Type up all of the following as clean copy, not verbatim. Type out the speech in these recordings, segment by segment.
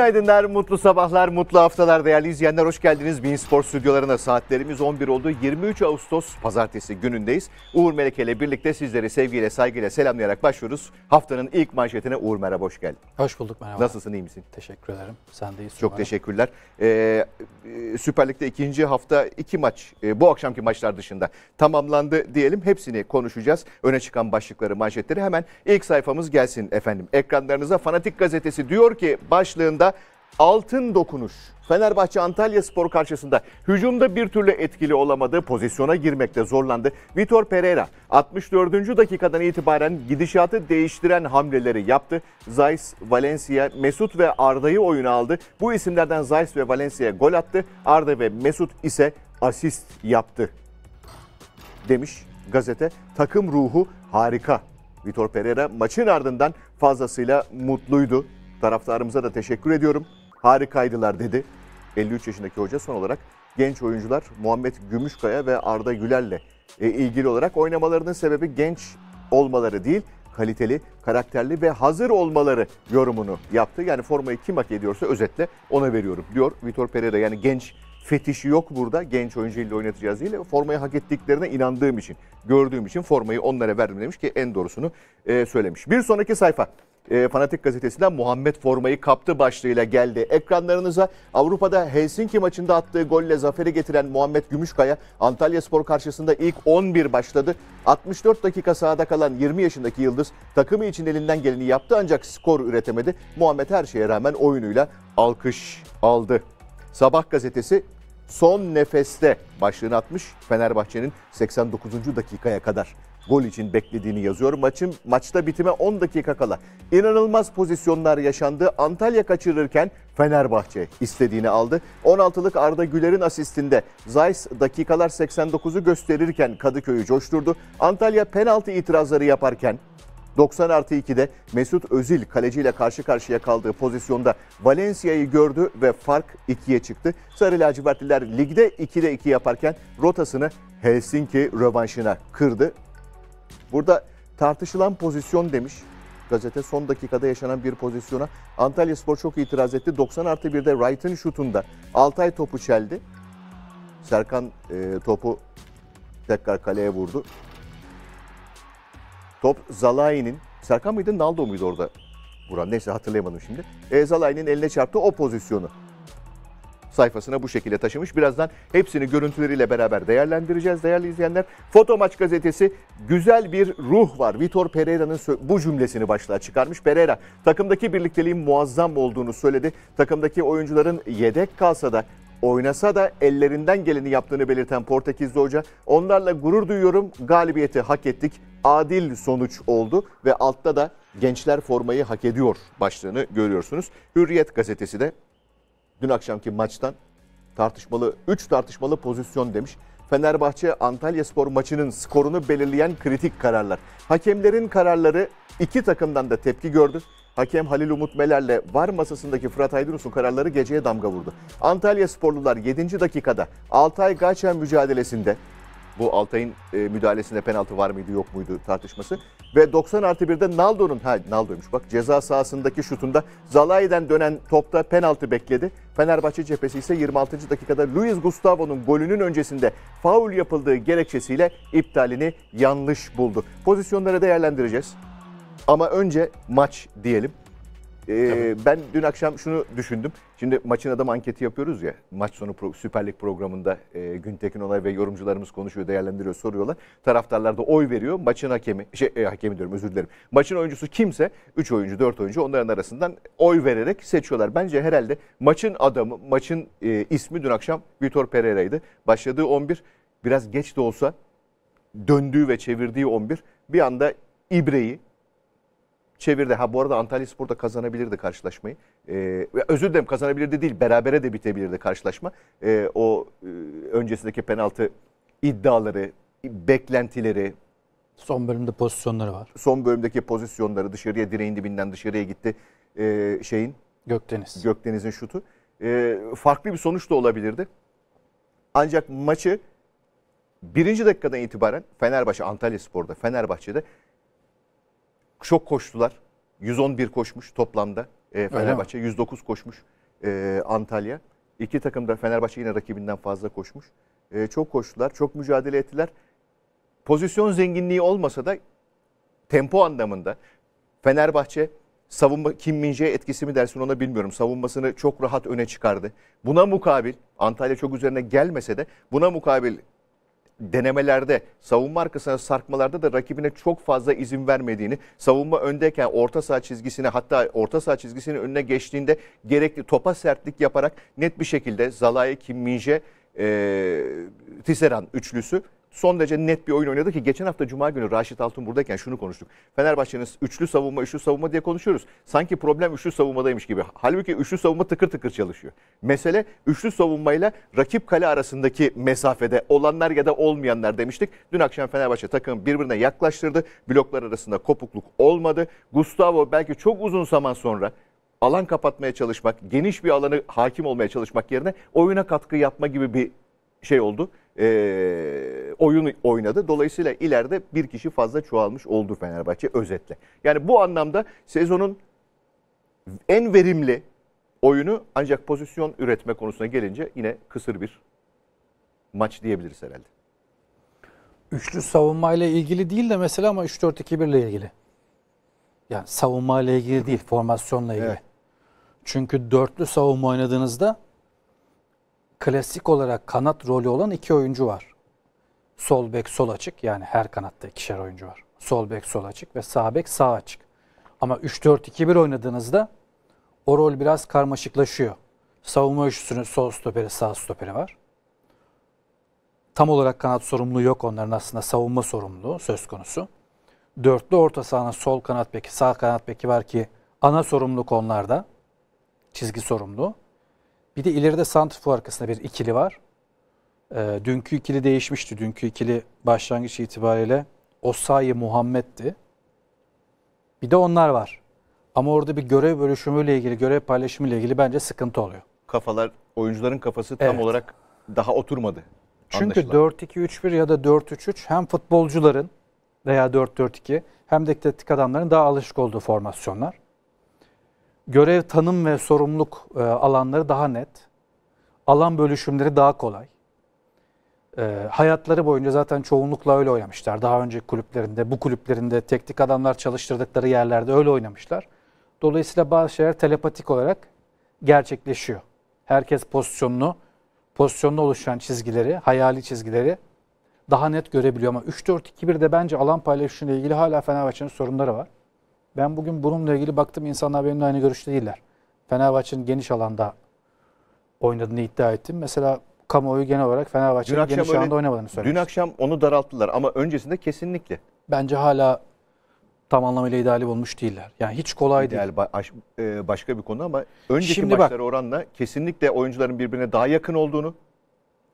Günaydınlar, mutlu sabahlar, mutlu haftalar değerli izleyenler. Hoş geldiniz Bein Spor stüdyolarına. Saatlerimiz 11 oldu. 23 Ağustos Pazartesi günündeyiz. Uğur Melek ile birlikte sizleri sevgiyle, saygıyla selamlayarak başlıyoruz. Haftanın ilk manşetine. Uğur, merhaba, hoş geldin. Hoş bulduk, merhaba. Nasılsın, iyi misin? Teşekkür ederim. Sen de iyisin. Çok teşekkürler. Süper Lig'de ikinci hafta iki maç, bu akşamki maçlar dışında tamamlandı diyelim. Hepsini konuşacağız. Öne çıkan başlıkları, manşetleri hemen ilk sayfamız gelsin efendim. Ekranlarınıza Fanatik Gazetesi diyor ki başlığında altın dokunuş. Fenerbahçe Antalyaspor karşısında hücumda bir türlü etkili olamadı, pozisyona girmekte zorlandı. Vitor Pereira 64. dakikadan itibaren gidişatı değiştiren hamleleri yaptı. Zajc, Valencia, Mesut ve Arda'yı oyuna aldı. Bu isimlerden Zajc ve Valencia gol attı. Arda ve Mesut ise asist yaptı demiş gazete. Takım ruhu harika. Vitor Pereira maçın ardından fazlasıyla mutluydu. Taraftarımıza da teşekkür ediyorum. Harikaydılar dedi. 53 yaşındaki hoca. Son olarak genç oyuncular Muhammed Gümüşkaya ve Arda Güler'le ilgili olarak oynamalarının sebebi genç olmaları değil, kaliteli, karakterli ve hazır olmaları yorumunu yaptı. Yani formayı kim hak ediyorsa özetle ona veriyorum diyor Vitor Pereira. Yani genç fetişi yok burada. Genç oyuncuyla oynatacağız değil. Formayı hak ettiklerine inandığım için, gördüğüm için formayı onlara verdim demiş ki en doğrusunu söylemiş. Bir sonraki sayfa. Fanatik Gazetesi'nden Muhammed formayı kaptı başlığıyla geldi ekranlarınıza. Avrupa'da Helsinki maçında attığı golle zaferi getiren Muhammed Gümüşkaya Antalyaspor karşısında ilk 11 başladı. 64 dakika sahada kalan 20 yaşındaki yıldız takımı için elinden geleni yaptı ancak skor üretemedi. Muhammed her şeye rağmen oyunuyla alkış aldı. Sabah Gazetesi son nefeste başlığını atmış. Fenerbahçe'nin 89. dakikaya kadar gol için beklediğini yazıyor. Maçta bitime 10 dakika kala İnanılmaz pozisyonlar yaşandı. Antalya kaçırırken Fenerbahçe istediğini aldı. 16'lık Arda Güler'in asistinde Zajc dakikalar 89'u gösterirken Kadıköy'ü coşturdu. Antalya penaltı itirazları yaparken 90+2'de Mesut Özil kaleciyle karşı karşıya kaldığı pozisyonda Valencia'yı gördü ve fark 2'ye çıktı. Sarı lacivertliler ligde 2'de 2 yaparken rotasını Helsinki rövanşına kırdı. Burada tartışılan pozisyon demiş gazete, son dakikada yaşanan bir pozisyona. Antalyaspor çok itiraz etti. 90+1'de Wright'ın şutunda Altay topu çeldi. Serkan topu tekrar kaleye vurdu. Top Szalai'nin, Serkan mıydı Naldo muydu orada vuran? Neyse hatırlayamadım şimdi. Szalai'nin eline çarptı o pozisyonu. Sayfasına bu şekilde taşımış. Birazdan hepsini görüntüleriyle beraber değerlendireceğiz değerli izleyenler. Foto Maç Gazetesi güzel bir ruh var. Vitor Pereira'nın bu cümlesini başlığa çıkarmış. Pereira takımdaki birlikteliğin muazzam olduğunu söyledi. Takımdaki oyuncuların yedek kalsa da oynasa da ellerinden geleni yaptığını belirten Portekizli hoca, onlarla gurur duyuyorum, galibiyeti hak ettik, adil sonuç oldu ve altta da gençler formayı hak ediyor başlığını görüyorsunuz. Hürriyet Gazetesi de dün akşamki maçtan tartışmalı 3 tartışmalı pozisyon demiş. Fenerbahçe Antalyaspor maçının skorunu belirleyen kritik kararlar. Hakemlerin kararları iki takımdan da tepki gördü. Hakem Halil Umut Meler'le VAR masasındaki Fırat Aydınus'un kararları geceye damga vurdu. Antalyasporlular 7. dakikada Altay Gaçen mücadelesinde, bu Altay'ın müdahalesinde penaltı var mıydı yok muydu tartışması ve 90+1'de Naldo'nun, Naldo'ymuş bak, ceza sahasındaki şutunda Szalai'den dönen topta penaltı bekledi. Fenerbahçe cephesi ise 26. dakikada Luis Gustavo'nun golünün öncesinde faul yapıldığı gerekçesiyle iptalini yanlış buldu. Pozisyonları değerlendireceğiz. Ama önce maç diyelim. Ben dün akşam şunu düşündüm. Şimdi maçın adamı anketi yapıyoruz ya. Maç sonu Süper Lig programında Güntekin Onay ve yorumcularımız konuşuyor, değerlendiriyor, soruyorlar. Taraftarlar da oy veriyor. Maçın hakemi, hakemi diyorum özür dilerim. Maçın oyuncusu kimse 3 oyuncu, 4 oyuncu onların arasından oy vererek seçiyorlar. Bence herhalde maçın adamı, maçın ismi dün akşam Vitor Pereira'ydı. Başladığı 11 biraz geç de olsa döndüğü ve çevirdiği 11 bir anda İbre'yi çevirdi. Ha bu arada Antalyaspor da kazanabilirdi karşılaşmayı. Özür dilerim, kazanabilirdi değil, berabere de bitebilirdi karşılaşma. Öncesindeki penaltı iddiaları, beklentileri. Son bölümde pozisyonları var. Son bölümdeki pozisyonları, dışarıya, direğin dibinden dışarıya gitti Gökdeniz. Gökdeniz'in şutu. Farklı bir sonuç da olabilirdi. Ancak maçı birinci dakikadan itibaren Fenerbahçe, Antalyaspor'da, Fenerbahçe'de çok koştular. 111 koşmuş toplamda. Fenerbahçe 109 koşmuş Antalya. İki takım da Fenerbahçe yine rakibinden fazla koşmuş. Çok koştular, çok mücadele ettiler. Pozisyon zenginliği olmasa da tempo anlamında Fenerbahçe savunma Kim Min-jae etkisi mi dersin ona bilmiyorum. Savunmasını çok rahat öne çıkardı. Buna mukabil Antalya çok üzerine gelmese de buna mukabil denemelerde, savunma arkasına sarkmalarda da rakibine çok fazla izin vermediğini, savunma öndeyken orta saha çizgisine, hatta orta saha çizgisinin önüne geçtiğinde gerekli topa sertlik yaparak net bir şekilde Szalai, Kim Min-jae, Tisserand üçlüsü son derece net bir oyun oynadı ki geçen hafta Cuma günü Raşit Altun buradayken şunu konuştuk. Fenerbahçe'nin üçlü savunma diye konuşuyoruz. Sanki problem üçlü savunmadaymış gibi. Halbuki üçlü savunma tıkır tıkır çalışıyor. Mesele üçlü savunmayla rakip kale arasındaki mesafede olanlar ya da olmayanlar demiştik. Dün akşam Fenerbahçe takım birbirine yaklaştırdı. Bloklar arasında kopukluk olmadı. Gustavo belki çok uzun zaman sonra alan kapatmaya çalışmak, geniş bir alanı hakim olmaya çalışmak yerine oyuna katkı yapma gibi bir şey oldu. Oyun oynadı. Dolayısıyla ileride bir kişi fazla çoğalmış oldu Fenerbahçe özetle. Yani bu anlamda sezonun en verimli oyunu, ancak pozisyon üretme konusuna gelince yine kısır bir maç diyebiliriz herhalde. Üçlü savunmayla ilgili değil de mesela, ama 3-4-2-1 ile ilgili. Yani savunmayla ilgili değil, formasyonla ilgili. Evet. Çünkü dörtlü savunma oynadığınızda klasik olarak kanat rolü olan iki oyuncu var. Sol bek, sol açık. Yani her kanatta ikişer oyuncu var. Sol bek, sol açık ve sağ bek, sağ açık. Ama 3-4-2-1 oynadığınızda o rol biraz karmaşıklaşıyor. Savunma üçlüsünün sol stoperi, sağ stoperi var. Tam olarak kanat sorumluluğu yok onların, aslında savunma sorumluluğu söz konusu. Dörtlü orta sahanın sol kanat beki, sağ kanat beki var ki ana sorumluluk onlarda. Çizgi sorumluluğu. Bir de ileride santrfor arkasında bir ikili var. Dünkü ikili değişmişti. Dünkü ikili başlangıç itibariyle Osayi Muhammed'di. Bir de onlar var. Ama orada bir görev bölüşümüyle ilgili, görev paylaşımıyla ilgili bence sıkıntı oluyor. Kafalar, oyuncuların kafası tam olarak daha oturmadı. Çünkü 4-2-3-1 ya da 4-3-3 hem futbolcuların veya 4-4-2 hem de teknik adamların daha alışık olduğu formasyonlar. Görev tanım ve sorumluluk alanları daha net. Alan bölüşümleri daha kolay. Hayatları boyunca zaten çoğunlukla öyle oynamışlar. Daha önceki kulüplerinde, bu kulüplerinde teknik adamlar çalıştırdıkları yerlerde öyle oynamışlar. Dolayısıyla bazı şeyler telepatik olarak gerçekleşiyor. Herkes pozisyonunu oluşan çizgileri, hayali çizgileri daha net görebiliyor. Ama 3-4-2-1'de bence alan paylaşımıyla ilgili hala Fenerbahçe'nin sorunları var. Ben bugün bununla ilgili baktım, insanlar benimle aynı görüşte değiller. Fenerbahçe'nin geniş alanda oynadığını iddia ettim. Mesela kamuoyu genel olarak Fenerbahçe'nin geniş alanda oynamadığını söylemiş. Dün akşam onu daralttılar ama öncesinde kesinlikle. Bence hala tam anlamıyla ideali bulmuş değiller. Yani hiç kolay değil. Başka bir konu ama önceki şimdi maçlara oranla kesinlikle oyuncuların birbirine daha yakın olduğunu,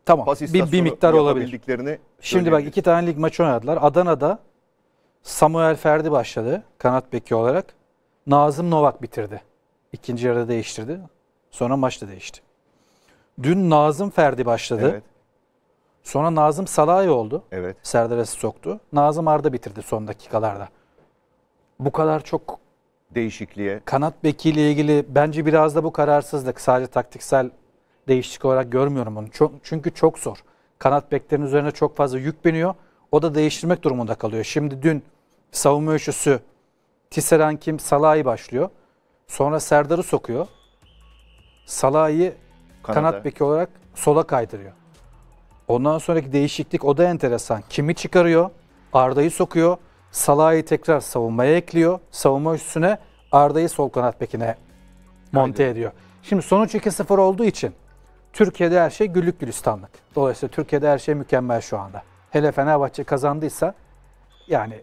tamam, bir miktar olabilir. Şimdi bak, iki tane lig maçı oynadılar. Adana'da Samuel Ferdi başladı kanat beki olarak. Nazım Novak bitirdi. İkinci yarıda değiştirdi. Sonra maçta değişti. Dün Nazım Ferdi başladı. Evet. Sonra Nazım Szalai oldu. Evet. Serdar'a soktu. Nazım Arda bitirdi son dakikalarda. Bu kadar çok değişikliğe. Kanat bekiyle ilgili bence biraz da bu kararsızlık. Sadece taktiksel değişiklik olarak görmüyorum onu. Çünkü çok zor. Kanat beklerin üzerine çok fazla yük biniyor. O da değiştirmek durumunda kalıyor. Şimdi dün savunma üçlüsü Tisserand, Kim, Szalai başlıyor. Sonra Serdar'ı sokuyor. Szalai'yi kanat beki olarak sola kaydırıyor. Ondan sonraki değişiklik, o da enteresan. Kimi çıkarıyor, Arda'yı sokuyor. Szalai'yi tekrar savunmaya ekliyor. Savunma üstüne Arda'yı sol kanat bekine monte ediyor. Şimdi sonuç 2-0 olduğu için Türkiye'de her şey güllük gülistanlık. Dolayısıyla Türkiye'de her şey mükemmel şu anda. Hele Fenerbahçe kazandıysa, yani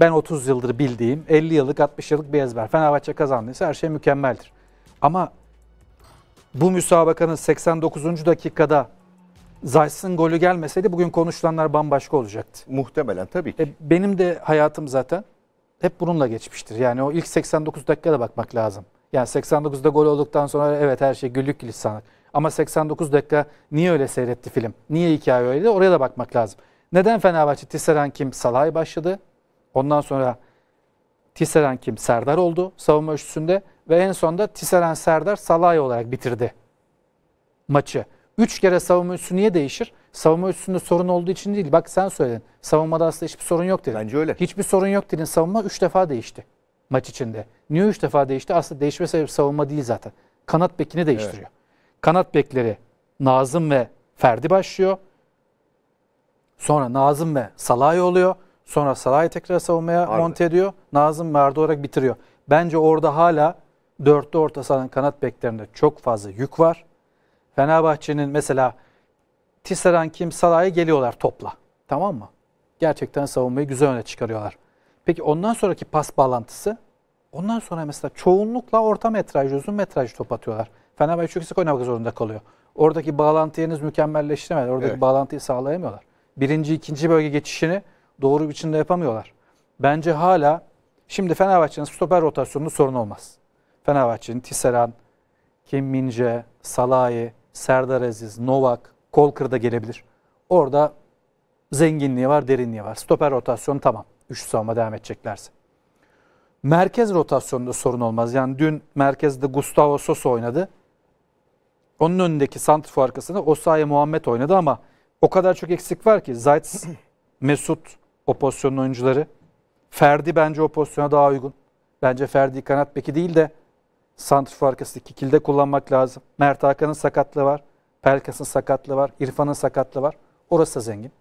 ben 30 yıldır bildiğim 50 yıllık 60 yıllık bir ezber. Fenerbahçe kazandıysa her şey mükemmeldir. Ama bu müsabakanın 89. dakikada Zajc'ın golü gelmeseydi bugün konuşulanlar bambaşka olacaktı. Muhtemelen tabii ki. Benim de hayatım zaten hep bununla geçmiştir. Yani o ilk 89 dakikada bakmak lazım. Yani 89'da gol olduktan sonra evet her şey güllük gülistanlık. Ama 89 dakika niye öyle seyretti film? Niye hikaye öyle? Oraya da bakmak lazım. Neden Fenerbahçe Tisserand, Kim, Szalai başladı? Ondan sonra Tisserand, Kim, Serdar oldu savunma üçlüsünde. ve en sonda Tisserand, Serdar, Szalai olarak bitirdi maçı. 3 kere savunma üstü niye değişir? Savunma üstünde sorun olduğu için değil. Bak sen söyledin. Savunmada aslında hiçbir sorun yok dedin. Bence öyle. Hiçbir sorun yok dedin. Savunma 3 defa değişti maç içinde. Niye 3 defa değişti? Aslında değişme sebebi savunma değil zaten. Kanat bekini değiştiriyor. Evet. Kanat bekleri Nazım ve Ferdi başlıyor. Sonra Nazım ve Szalai oluyor. Sonra Szalai tekrar savunmaya monte ediyor. Nazım ve Arda olarak bitiriyor. Bence orada hala 4'lü orta sahanın kanat beklerinde çok fazla yük var. Fenerbahçe'nin mesela Tisserand, Kim, Szalai geliyorlar topla. Tamam mı? Gerçekten savunmayı güzel öne çıkarıyorlar. Peki ondan sonraki pas bağlantısı? Ondan sonra mesela çoğunlukla orta metraj, uzun metraj top atıyorlar. Fenerbahçe çok sık oynamak zorunda kalıyor. Oradaki bağlantı henüz mükemmelleştiremedi. Oradaki bağlantıyı sağlayamıyorlar. Birinci, ikinci bölge geçişini doğru biçimde yapamıyorlar. Bence hala şimdi Fenerbahçe'nin stoper rotasyonunda sorun olmaz. Fenerbahçe'nin Tisserand, Kim Min-jae, Szalai, Serdar Aziz, Novak, Kolkır'da gelebilir. Orada zenginliği var, derinliği var. Stoper rotasyonu tamam. 3 savunma devam edeceklerse. Merkez rotasyonunda sorun olmaz. Yani dün merkezde Gustavo Sosa oynadı. Onun önündeki santrfor arkasında Osayi Muhammed oynadı ama o kadar çok eksik var ki Zajc, Mesut o pozisyonun oyuncuları. Ferdi bence o pozisyona daha uygun. Bence Ferdi kanat beki değil de santrfor arkasındaki ikilde kullanmak lazım. Mert Hakan'ın sakatlığı var. Pelkas'ın sakatlığı var. İrfan'ın sakatlığı var. Orası da zengin.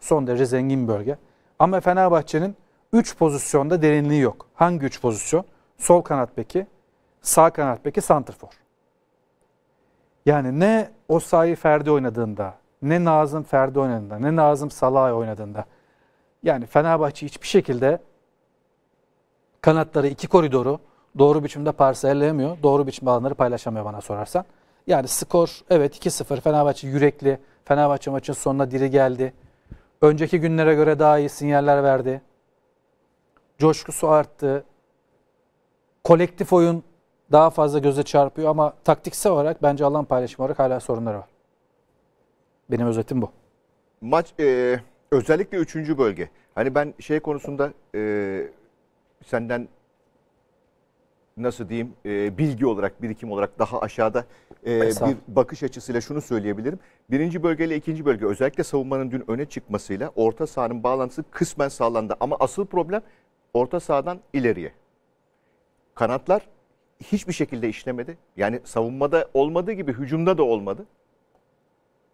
Son derece zengin bir bölge. Ama Fenerbahçe'nin 3 pozisyonda derinliği yok. Hangi 3 pozisyon? Sol kanat beki, sağ kanat beki, santrfor. Yani ne Osayi Ferdi oynadığında, ne Nazım Ferdi oynadığında, ne Nazım Szalai oynadığında. Yani Fenerbahçe hiçbir şekilde kanatları, iki koridoru doğru biçimde parselleyemiyor. Doğru biçimde alanları paylaşamıyor bana sorarsan. Yani skor evet 2-0. Fenerbahçe yürekli. Fenerbahçe maçın sonuna diri geldi. Önceki günlere göre daha iyi sinyaller verdi. Coşkusu arttı. Kolektif oyun daha fazla göze çarpıyor ama taktiksel olarak bence alan paylaşımı olarak hala sorunları var. Benim özetim bu. Maç özellikle 3. bölge. Hani ben şey konusunda senden nasıl diyeyim bilgi olarak, birikim olarak daha aşağıda bir bakış açısıyla şunu söyleyebilirim. 1. bölgeyle 2. bölge özellikle savunmanın dün öne çıkmasıyla orta sahanın bağlantısı kısmen sağlandı. Ama asıl problem orta sahadan ileriye. Kanatlar hiçbir şekilde işlemedi. Yani savunmada olmadığı gibi hücumda da olmadı.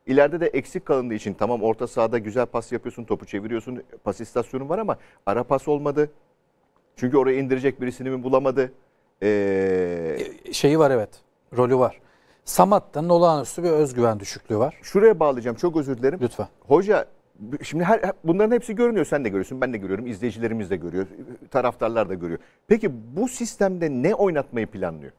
İleride de eksik kalındığı için tamam orta sahada güzel pas yapıyorsun, topu çeviriyorsun, pas istasyonun var ama ara pas olmadı. Çünkü oraya indirecek birisini mi bulamadı? Şeyi var evet, rolü var. Samat'tan olağanüstü bir özgüven düşüklüğü var. Şuraya bağlayacağım, çok özür dilerim. Lütfen. Hoca, şimdi bunların hepsi görünüyor, sen de görüyorsun, ben de görüyorum, izleyicilerimiz de görüyor, taraftarlar da görüyor. Peki bu sistemde ne oynatmayı planlıyor?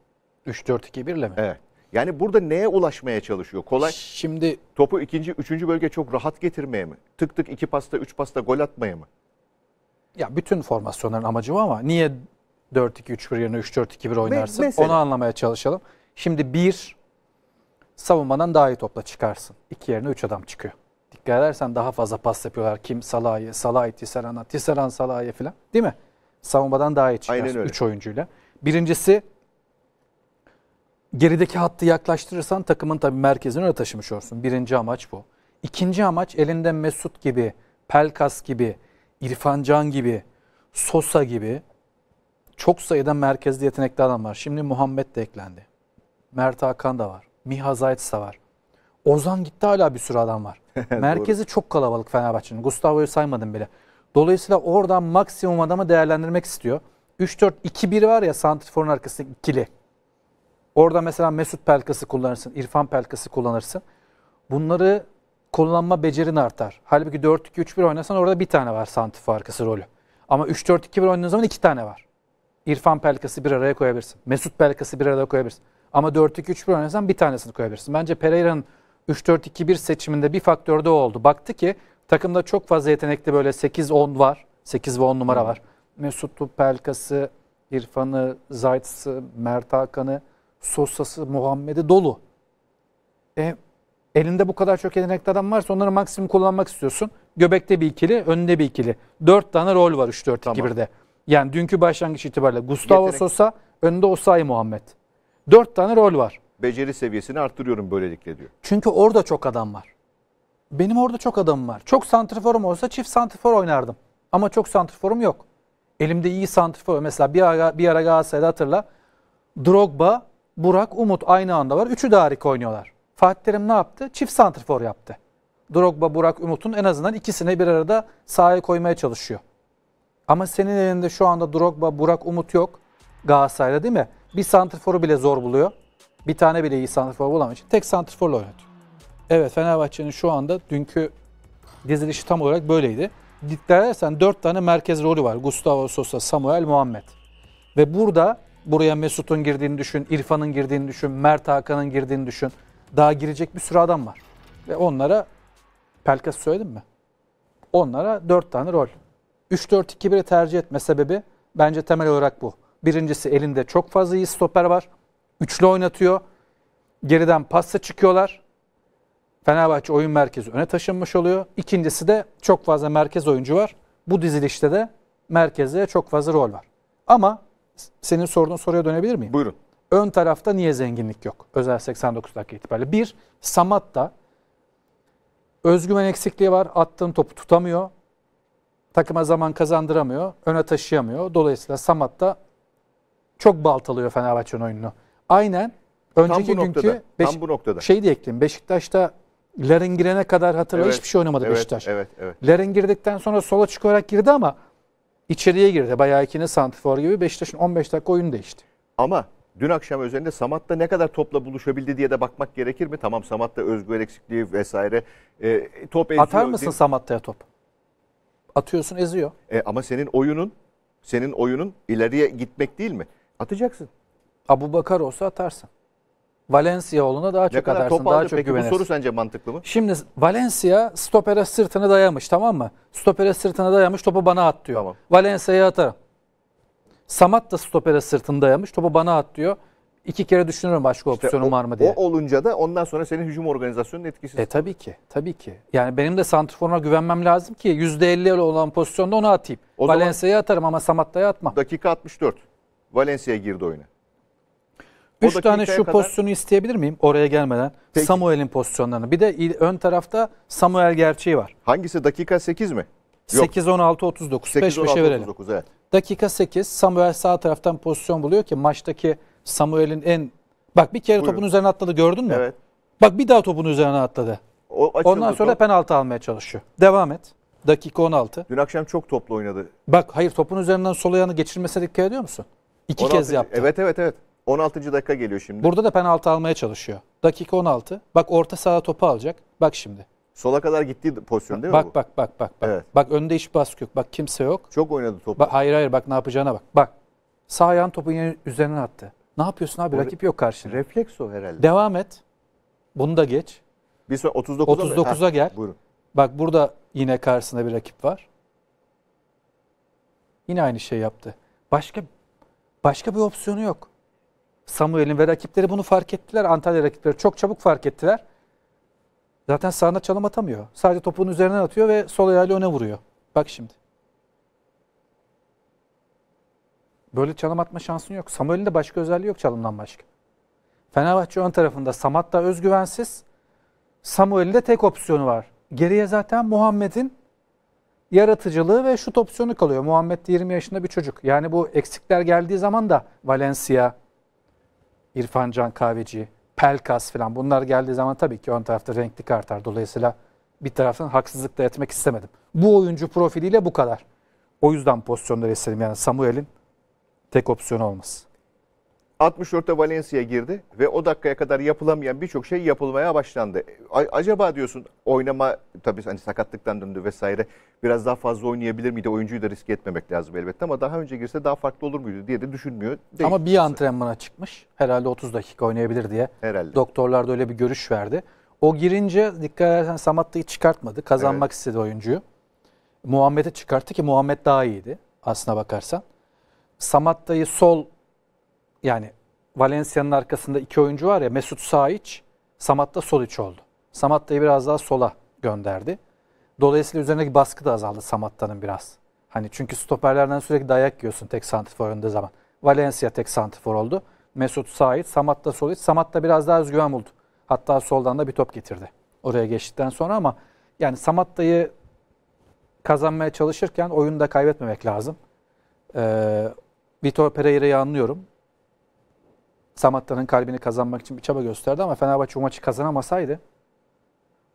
3-4-2-1 ile mi? Evet. Yani burada neye ulaşmaya çalışıyor? Kolay. Şimdi topu 3. bölge çok rahat getirmeye mi? Tık tık 2 pasta, 3 pasta gol atmaya mı? Ya bütün formasyonların amacı bu ama niye 4-2-3-1 yerine 3-4-2-1 oynarsın? Mesela. Onu anlamaya çalışalım. Şimdi 1 savunmadan daha iyi topla çıkarsın. 2 yerine 3 adam çıkıyor. Dikkat edersen daha fazla pas yapıyorlar. Kim Szalai, Szalai Tisserand'a, Tisserand Szalai'ye falan. Değil mi? Savunmadan daha iyi çıkarsın 3 oyuncuyla. Birincisi gerideki hattı yaklaştırırsan takımın tabii merkezini öne taşımış olursun. 1. amaç bu. 2. amaç elinde Mesut gibi, Pelkas gibi, İrfan Can gibi, Sosa gibi çok sayıda merkezli yetenekli adam var. Şimdi Muhammed de eklendi. Mert Hakan da var. Miha Zajc da var. Ozan gitti hala bir sürü adam var. Merkezi çok kalabalık Fenerbahçe'nin. Gustavo'yu saymadım bile. Dolayısıyla oradan maksimum adamı değerlendirmek istiyor. 3-4-2-1 var ya santrforun arkasında ikili. Orada mesela Mesut Pelkas'ı kullanırsın, İrfan Pelkas'ı kullanırsın. Bunları kullanma becerin artar. Halbuki 4-2-3-1 oynasan orada bir tane var santrfor arkası rolü. Ama 3-4-2-1 oynadığın zaman 2 tane var. İrfan Pelkas'ı bir araya koyabilirsin. Mesut Pelkas'ı bir araya koyabilirsin. Ama 4-2-3-1 oynasan bir tanesini koyabilirsin. Bence Pereira'nın 3-4-2-1 seçiminde bir faktör de o oldu. Baktı ki takımda çok fazla yetenekli böyle 8-10 var. 8 ve 10 numara var. Mesut'u, Pelkas'ı, İrfan'ı, Zajc'ı, Mert Hakan'ı, Sosa'sı, Muhammed'i dolu. Elinde bu kadar çok yetenekli adam varsa onları maksimum kullanmak istiyorsun. Göbekte bir ikili, önde bir ikili. 4 tane rol var 3-4-2-1'de. Tamam. Yani dünkü başlangıç itibariyle Gustavo Sosa, Önde Osayi Muhammed. 4 tane rol var. Beceri seviyesini arttırıyorum böylelikle diyor. Çünkü orada çok adam var. Benim orada çok adamım var. Çok santriforum olsa çift santrifor oynardım. Ama çok santriforum yok. Elimde iyi santrifor. Mesela bir ara Galatasaray'da hatırla. Drogba, Burak, Umut aynı anda var. Üçü de harika oynuyorlar. Fatih Terim ne yaptı? Çift santrifor yaptı. Drogba, Burak, Umut'un en azından ikisini bir arada sahaya koymaya çalışıyor. Ama senin elinde şu anda Drogba, Burak, Umut yok. Galatasaray'da değil mi? Bir santriforu bile zor buluyor. Bir tane bile iyi santrifor bulamadığı için tek santriforla oynatıyor. Evet, Fenerbahçe'nin şu anda dünkü dizilişi tam olarak böyleydi. Dikkat edersen 4 tane merkez rolü var. Gustavo, Sosa, Samuel, Muhammed. Ve buraya Mesut'un girdiğini düşün, İrfan'ın girdiğini düşün, Mert Hakan'ın girdiğini düşün. Daha girecek bir sürü adam var. Ve onlara, Pelkas söyledim mi? Onlara 4 tane rol. 3-4-2-1'i tercih etme sebebi bence temel olarak bu. Birincisi, elinde çok fazla iyi stoper var. Üçlü oynatıyor. Geriden pasla çıkıyorlar. Fenerbahçe oyun merkezi öne taşınmış oluyor. İkincisi de çok fazla merkez oyuncu var. Bu dizilişte de merkezde çok fazla rol var. Ama senin sorduğun soruya dönebilir miyim? Buyurun. Ön tarafta niye zenginlik yok? Özel 89 dakika itibariyle. Bir, Samat'ta özgüven eksikliği var. Attığın topu tutamıyor. Takıma zaman kazandıramıyor. Öne taşıyamıyor. Dolayısıyla Samat'ta çok baltalıyor Fenerbahçe'nin oyununu. Aynen. Önceki günkü şey diye ekleyeyim. Beşiktaş'ta Larin girene kadar hatırla, evet, hiçbir şey oynamadı, evet, Beşiktaş. Evet. Larin girdikten sonra sola çıkarak girdi ama içeriye girdi. Bayağı ikine santrifor gibi Beşiktaş'ın 15 dakika oyunu değişti. Ama dün akşam üzerinde Samat'ta ne kadar topla buluşabildi diye de bakmak gerekir mi? Tamam, Samat'ta özgüven eksikliği vesaire. Top eziyor. Atar mısın Samat'ta'ya top? Atıyorsun, eziyor. Ama senin oyunun ileriye gitmek değil mi? Atacaksın. Abubakar olsa atarsın. Valencia olduğunda daha çok atarsın, daha çok güvenirsin. Peki bu soru sence mantıklı mı? Şimdi Valencia stopere sırtını dayamış, tamam mı? Stopere sırtını dayamış, topu bana at diyor. Tamam. Valencia'ya atarım. Samat da stopere sırtını dayamış, topu bana at diyor. 2 kere düşünürüm başka opsiyonum var mı diye. O olunca da ondan sonra senin hücum organizasyonun etkisiz. Tabii ki. Yani benim de santriforuna güvenmem lazım ki %50 olan pozisyonda onu atayım. Valencia'ya atarım ama Samat'ta'ya atmam. Dakika 64. Valencia girdi oyuna. 3 tane şu kadar... pozisyonu isteyebilir miyim oraya gelmeden? Peki. Samuel'in pozisyonlarını. Bir de ön tarafta Samuel gerçeği var. Hangisi? Dakika 8 mi? 8-16-39. 5-5'e verelim. 39, evet. Dakika 8. Samuel sağ taraftan pozisyon buluyor ki maçtaki Samuel'in en... Bak bir kere topun üzerine atladı, gördün mü? Evet. Bak bir daha topun üzerine atladı. Ondan sonra penaltı almaya çalışıyor. Devam et. Dakika 16. Dün akşam çok toplu oynadı. Bak hayır, topun üzerinden sol ayağını geçirmesine dikkat ediyor musun? 2 kez yaptı. Evet. 16. dakika geliyor şimdi. Burada da penaltı almaya çalışıyor. Dakika 16. Bak orta sahada topu alacak. Bak şimdi. Sola kadar gittiği pozisyon değil mi bu? Bak. Evet. Bak önde hiç baskı yok. Bak kimse yok. Çok oynadı topu. Bak, hayır bak ne yapacağına bak. Bak sağ ayağın topun üzerine attı. Ne yapıyorsun abi? Rakip yok karşında. Refleks o herhalde. Devam et. Bunu da geç. Bir sonra 39'a gel. Buyurun. Bak burada yine karşısında bir rakip var. Yine aynı şey yaptı. Başka bir opsiyonu yok. Samuel'in ve rakipleri bunu fark ettiler. Antalya rakipleri çok çabuk fark ettiler. Zaten sağına çalım atamıyor. Sadece topun üzerine atıyor ve sol ayağıyla öne vuruyor. Bak şimdi. Böyle çalım atma şansın yok. Samuel'in de başka özelliği yok çalımdan başka. Fenerbahçe ön tarafında Samat da özgüvensiz. Samuel'in de tek opsiyonu var. Geriye zaten Muhammed'in yaratıcılığı ve şut opsiyonu kalıyor. Muhammed de 20 yaşında bir çocuk. Yani bu eksikler geldiği zaman da Valencia, İrfan Can Kahveci, Pelkas falan bunlar geldiği zaman tabii ki ön tarafta renkli artar. Dolayısıyla bir taraftan haksızlık da etmek istemedim. Bu oyuncu profiliyle bu kadar. O yüzden pozisyonları istedim. Yani Samuel'in tek opsiyonu olması. 64'te Valencia girdi ve o dakikaya kadar yapılamayan birçok şey yapılmaya başlandı. Acaba diyorsun oynama, tabii hani sakatlıktan döndü vesaire, biraz daha fazla oynayabilir miydi? Oyuncuyu da riske etmemek lazım elbette ama daha önce girse daha farklı olur muydu diye de düşünmüyor. Değil ama bir antrenmana çıkmış. Herhalde 30 dakika oynayabilir diye. Herhalde. Doktorlar da öyle bir görüş verdi. O girince dikkat edersen Samat'ta'yı çıkartmadı. Kazanmak istedi oyuncuyu. Muhammed'i çıkarttı ki Muhammed daha iyiydi aslına bakarsan. Samat'ta'yı yani Valencia'nın arkasında 2 oyuncu var ya, Mesut sağ iç, Samat'ta sol iç oldu. Samat'ta'yı biraz daha sola gönderdi. Dolayısıyla üzerindeki baskı da azaldı Samat'ta'nın biraz. Hani çünkü stoperlerden sürekli dayak yiyorsun tek santrifor önde zaman. Valencia tek santrfor oldu. Mesut sağ iç, Samat da sol iç. Samat da biraz daha özgüven buldu. Hatta soldan da bir top getirdi oraya geçtikten sonra, ama yani Samatta'yı kazanmaya çalışırken oyunu da kaybetmemek lazım. Vitor Pereira'yı anlıyorum. Samatta'nın kalbini kazanmak için bir çaba gösterdi ama Fenerbahçe bu maçı kazanamasaydı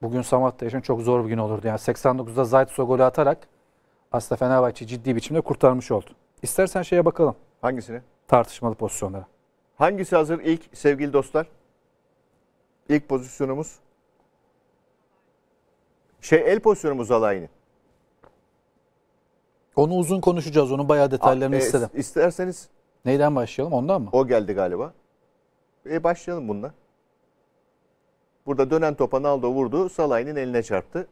bugün Samatta için çok zor bir gün olurdu. Yani 89'da Zajc golü atarak aslında Fenerbahçe ciddi biçimde kurtarmış oldu. İstersen şeye bakalım. Hangisine? Tartışmalı pozisyonlara. Hangisi hazır ilk sevgili dostlar? İlk pozisyonumuz. El pozisyonumuz Szalai'nin. Onu uzun konuşacağız. Onun bayağı detaylarını istedim. İsterseniz. Neyden başlayalım? Ondan mı? O geldi galiba. Başlayalım bununla. Burada dönen topa Naldo vurdu. Szalai'nin eline çarptı.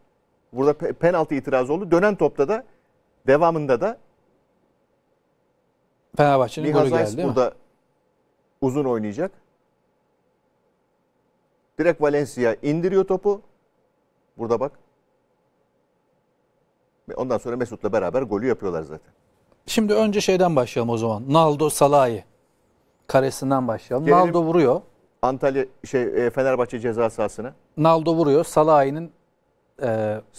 Burada penaltı itirazı oldu. Dönen topta da devamında da Fenerbahçe'nin golü geldi. Burada uzun oynayacak. Direkt Valencia indiriyor topu. Burada bak. Ondan sonra Mesut'la beraber golü yapıyorlar zaten. Şimdi önce şeyden başlayalım o zaman. Naldo Szalai karesinden başlayalım. Gelelim Naldo vuruyor. Fenerbahçe ceza sahasına. Naldo vuruyor. Szalai'nin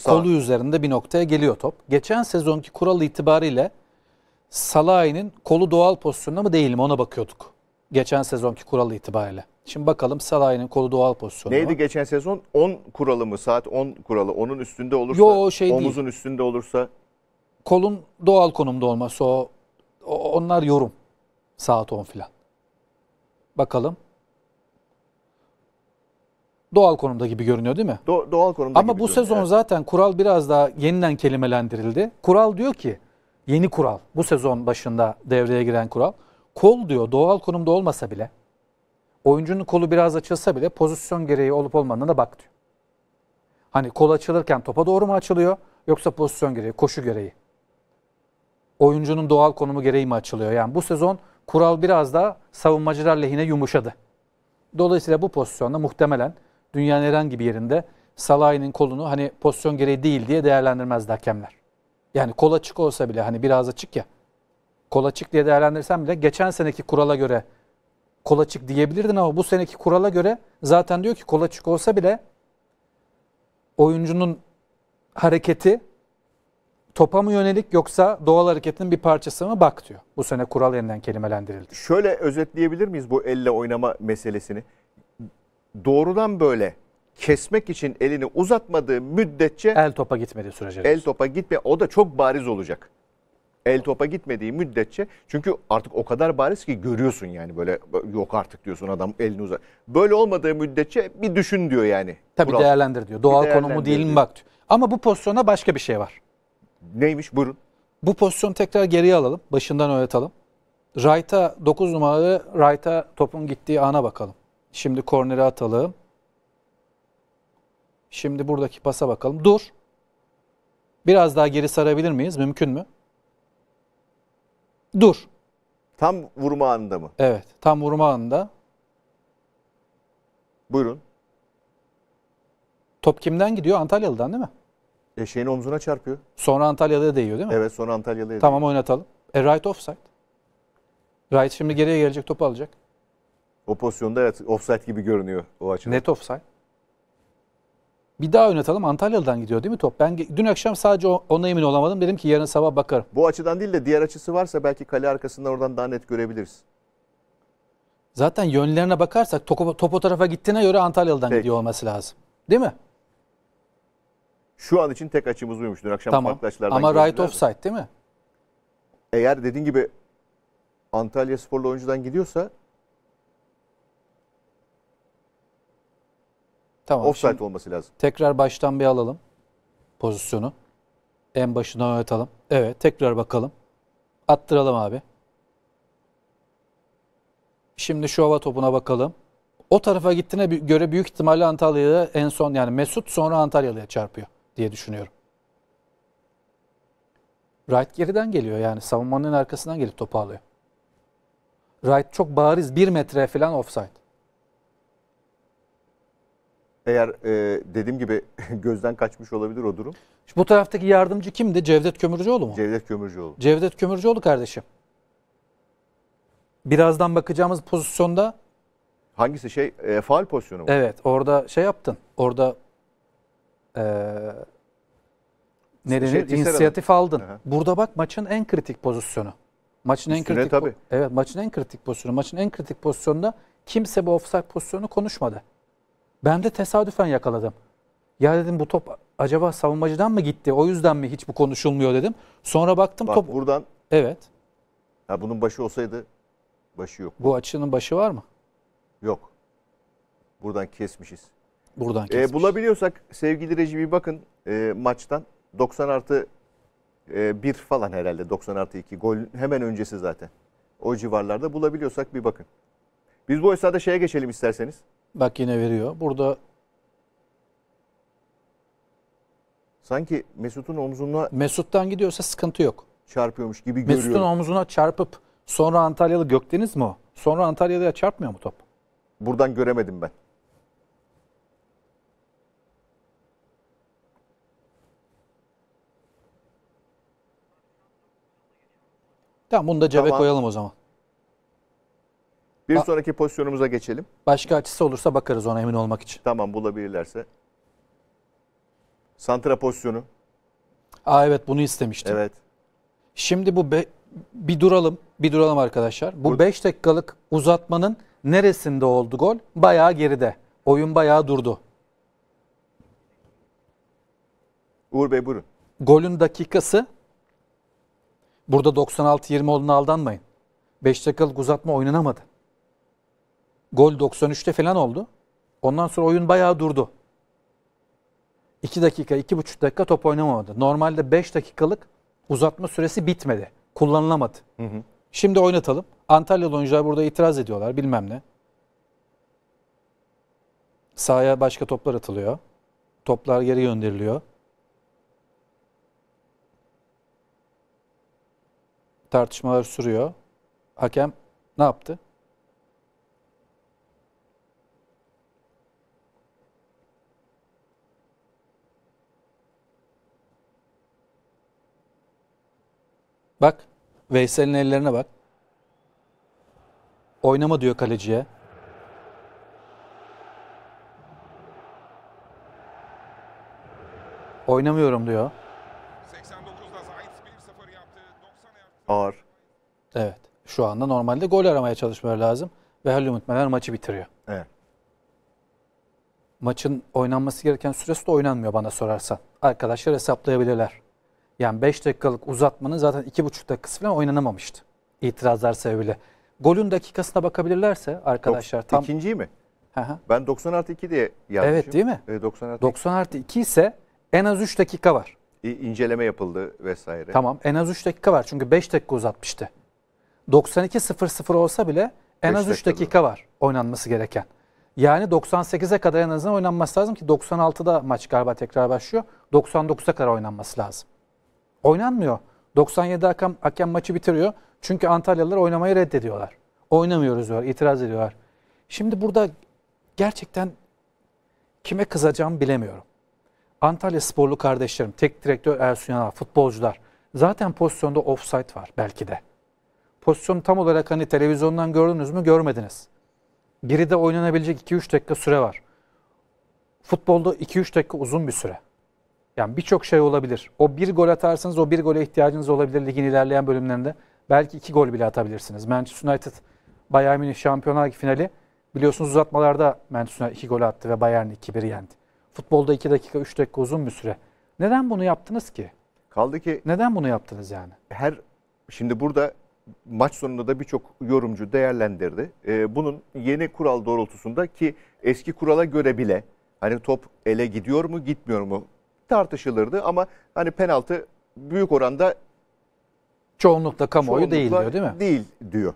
kolu üzerinde bir noktaya geliyor top. Geçen sezonki kural itibariyle Szalai'nin kolu doğal pozisyonda mı değil mi ona bakıyorduk. Geçen sezonki kural itibariyle. Şimdi bakalım Szalai'nin kolu doğal pozisyonu. Neydi geçen sezon? 10 kuralı mı? Saat 10 kuralı. Onun üstünde olursa, omuzun değil. Üstünde olursa. Kolun doğal konumda olması onlar yorum. Saat 10 filan. Bakalım. Doğal konumda gibi görünüyor değil mi? Doğal konumda ama gibi bu sezon evet. Zaten kural biraz daha yeniden kelimelendirildi. Kural diyor ki, yeni kural. Bu sezon başında devreye giren kural. Kol diyor doğal konumda olmasa bile, oyuncunun kolu biraz açılsa bile pozisyon gereği olup olmadığına da bak diyor. Hani kol açılırken topa doğru mu açılıyor yoksa pozisyon gereği, koşu gereği? Oyuncunun doğal konumu gereği mi açılıyor? Yani bu sezon kural biraz daha savunmacılar lehine yumuşadı. Dolayısıyla bu pozisyonda muhtemelen dünyanın herhangi bir yerinde Szalai'nin kolunu hani pozisyon gereği değil diye değerlendirmezdi hakemler. Yani kol açık olsa bile hani biraz açık ya. Kol açık diye değerlendirsem bile geçen seneki kurala göre kol açık diyebilirdin ama bu seneki kurala göre zaten diyor ki kol açık olsa bile oyuncunun hareketi topa mı yönelik yoksa doğal hareketin bir parçası mı bak diyor. Bu sene kural yeniden kelimelendirildi. Şöyle özetleyebilir miyiz bu elle oynama meselesini? Doğrudan böyle kesmek için elini uzatmadığı müddetçe el topa gitmediği sürece. El topa gitme, o da çok bariz olacak. El topa gitmediği müddetçe. Çünkü artık o kadar bariz ki görüyorsun yani böyle yok artık diyorsun adam elini uzat. Böyle olmadığı müddetçe bir düşün diyor yani. Tabii kural. Değerlendir diyor. Doğal değerlendir konumu değil mi bak diyor. Ama bu pozisyona başka bir şey var. Neymiş buyurun. Bu pozisyonu tekrar geriye alalım. Başından oynatalım. Wright'a 9 numaralı Wright'a topun gittiği ana bakalım. Şimdi korneri atalım. Şimdi buradaki pasa bakalım. Dur. Biraz daha geri sarabilir miyiz? Mümkün mü? Dur. Tam vurma anında mı? Evet. Tam vurma anında. Buyurun. Top kimden gidiyor? Antalyalı'dan değil mi? Şeyin omzuna çarpıyor. Sonra Antalyalı'ya değiyor değil mi? Evet sonra Antalyalı'ya değiyor. Tamam oynatalım. Right offside. Right şimdi geriye gelecek topu alacak. O pozisyonda evet offside gibi görünüyor o açıdan. Net offside. Bir daha oynatalım. Antalyalı'dan gidiyor değil mi top? Ben dün akşam sadece ona emin olamadım. Dedim ki yarın sabah bakarım. Bu açıdan değil de diğer açısı varsa belki kale arkasından oradan daha net görebiliriz. Zaten yönlerine bakarsak top o tarafa gittiğine göre Antalyalı'dan peki. Gidiyor olması lazım. Değil mi? Şu an için tek açımız buymuş. Dün akşam tamam. Farklı açılardan ama right offside değil mi? Eğer dediğin gibi Antalyasporlu oyuncudan gidiyorsa tamam, offside olması lazım. Tekrar baştan bir alalım pozisyonu. En başından oynatalım. Evet tekrar bakalım. Attıralım abi. Şimdi şu hava topuna bakalım. O tarafa gittiğine göre büyük ihtimalle Antalya'ya en son yani Mesut sonra Antalyalı'ya çarpıyor diye düşünüyorum. Wright geriden geliyor yani savunmanın arkasından gelip topu alıyor. Wright çok bariz 1 metre falan offside. Eğer dediğim gibi gözden kaçmış olabilir o durum. Şimdi bu taraftaki yardımcı kimdi? Cevdet Kömürcüoğlu mu? Cevdet Kömürcüoğlu. Cevdet Kömürcüoğlu kardeşim. birazdan bakacağımız pozisyonda hangisi şey faul pozisyonu mu? Evet, orada şey yaptın. Orada inisiyatif aldın. Aha. Burada bak maçın en kritik pozisyonu. Maçın en kritik evet, maçın en kritik pozisyonu. Maçın en kritik pozisyonunda kimse bu ofsayt pozisyonu konuşmadı. Ben de tesadüfen yakaladım. Ya dedim bu top acaba savunmacıdan mı gitti? O yüzden mi hiç bu konuşulmuyor dedim. Sonra baktım bak, top buradan. Evet. Ya bunun başı olsaydı, başı yok. Bu açının başı var mı? Yok. Buradan kesmişiz. Buradan kesmişiz. Bulabiliyorsak sevgili reji bakın maçtan 90+1 falan herhalde 90+2 gol hemen öncesi zaten. O civarlarda bulabiliyorsak bir bakın. Biz bu esnada şeye geçelim isterseniz. Bak yine veriyor. Burada sanki Mesut'un omzuna Mesut'tan gidiyorsa sıkıntı yok. Çarpıyormuş gibi görüyorum. Mesut'un omzuna çarpıp sonra Antalyalı Gökdeniz mi o? Sonra Antalyalı'ya çarpmıyor mu top? Buradan göremedim ben. Tamam bunu da cebe koyalım o zaman. Bir sonraki pozisyonumuza geçelim. Başka açısı olursa bakarız ona emin olmak için. Tamam bulabilirlerse. Santra pozisyonu. Aa evet bunu istemiştim. Evet. Şimdi bu bir duralım arkadaşlar. Bu 5 dakikalık uzatmanın neresinde oldu gol? Bayağı geride. Oyun bayağı durdu. Uğur Bey buyurun. Golün dakikası. Burada 96-20 olduğuna aldanmayın. 5 dakikalık uzatma oynanamadı. Gol 93'te falan oldu. Ondan sonra oyun bayağı durdu. 2 dakika, 2,5 dakika top oynanamadı. Normalde 5 dakikalık uzatma süresi bitmedi. Kullanılamadı. Hı hı. Şimdi oynatalım. Antalyalı oyuncular burada itiraz ediyorlar bilmem ne. Sahaya başka toplar atılıyor. Toplar geri gönderiliyor. Tartışmalar sürüyor. Hakem ne yaptı? Bak. Veysel'in ellerine bak. Oynama diyor kaleciye. Oynamıyorum diyor. Ağır. Evet. Şu anda normalde gol aramaya çalışmaları lazım. Ve Halil Umut Meler maçı bitiriyor. Evet. Maçın oynanması gereken süresi de oynanmıyor bana sorarsan. Arkadaşlar hesaplayabilirler. Yani 5 dakikalık uzatmanın zaten 2,5 dakikası falan oynanamamıştı. İtirazlar sebebiyle. Golün dakikasına bakabilirlerse arkadaşlar tam... İkinciyi mi? Hı hı. Ben 90+2 diye yazmışım. Evet değil mi? 90+2 ise en az 3 dakika var. İnceleme yapıldı vesaire. Tamam en az 3 dakika var çünkü 5 dakika uzatmıştı. 92-0-0 olsa bile en az 3 dakika var oynanması gereken. Yani 98'e kadar en azından oynanması lazım ki 96'da maç galiba tekrar başlıyor. 99'a kadar oynanması lazım. Oynanmıyor. 97 hakem maçı bitiriyor. Çünkü Antalyalılar oynamayı reddediyorlar. Oynamıyoruz diyor, itiraz ediyorlar. Şimdi burada gerçekten kime kızacağımı bilemiyorum. Antalyasporlu kardeşlerim, teknik direktör Ersun Yanal, futbolcular. Zaten pozisyonda ofsayt var belki de. Pozisyonu tam olarak hani televizyondan gördünüz mü görmediniz. Geride oynanabilecek 2-3 dakika süre var. Futbolda 2-3 dakika uzun bir süre. Yani birçok şey olabilir. O bir gol atarsanız o bir gole ihtiyacınız olabilir ligin ilerleyen bölümlerinde. Belki 2 gol bile atabilirsiniz. Manchester United Bayern Münih Şampiyonlar Ligi finali biliyorsunuz uzatmalarda Manchester United 2 gol attı ve Bayern 2-1 yendi. Futbolda 2 dakika 3 dakika uzun bir süre. Neden bunu yaptınız ki? Kaldı ki neden bunu yaptınız yani? Şimdi burada maç sonunda da birçok yorumcu değerlendirdi. Bunun yeni kural doğrultusunda ki eski kurala göre bile hani top ele gidiyor mu gitmiyor mu tartışılırdı ama hani penaltı büyük oranda çoğunlukla kamuoyu değil diyor değil mi? Değil diyor.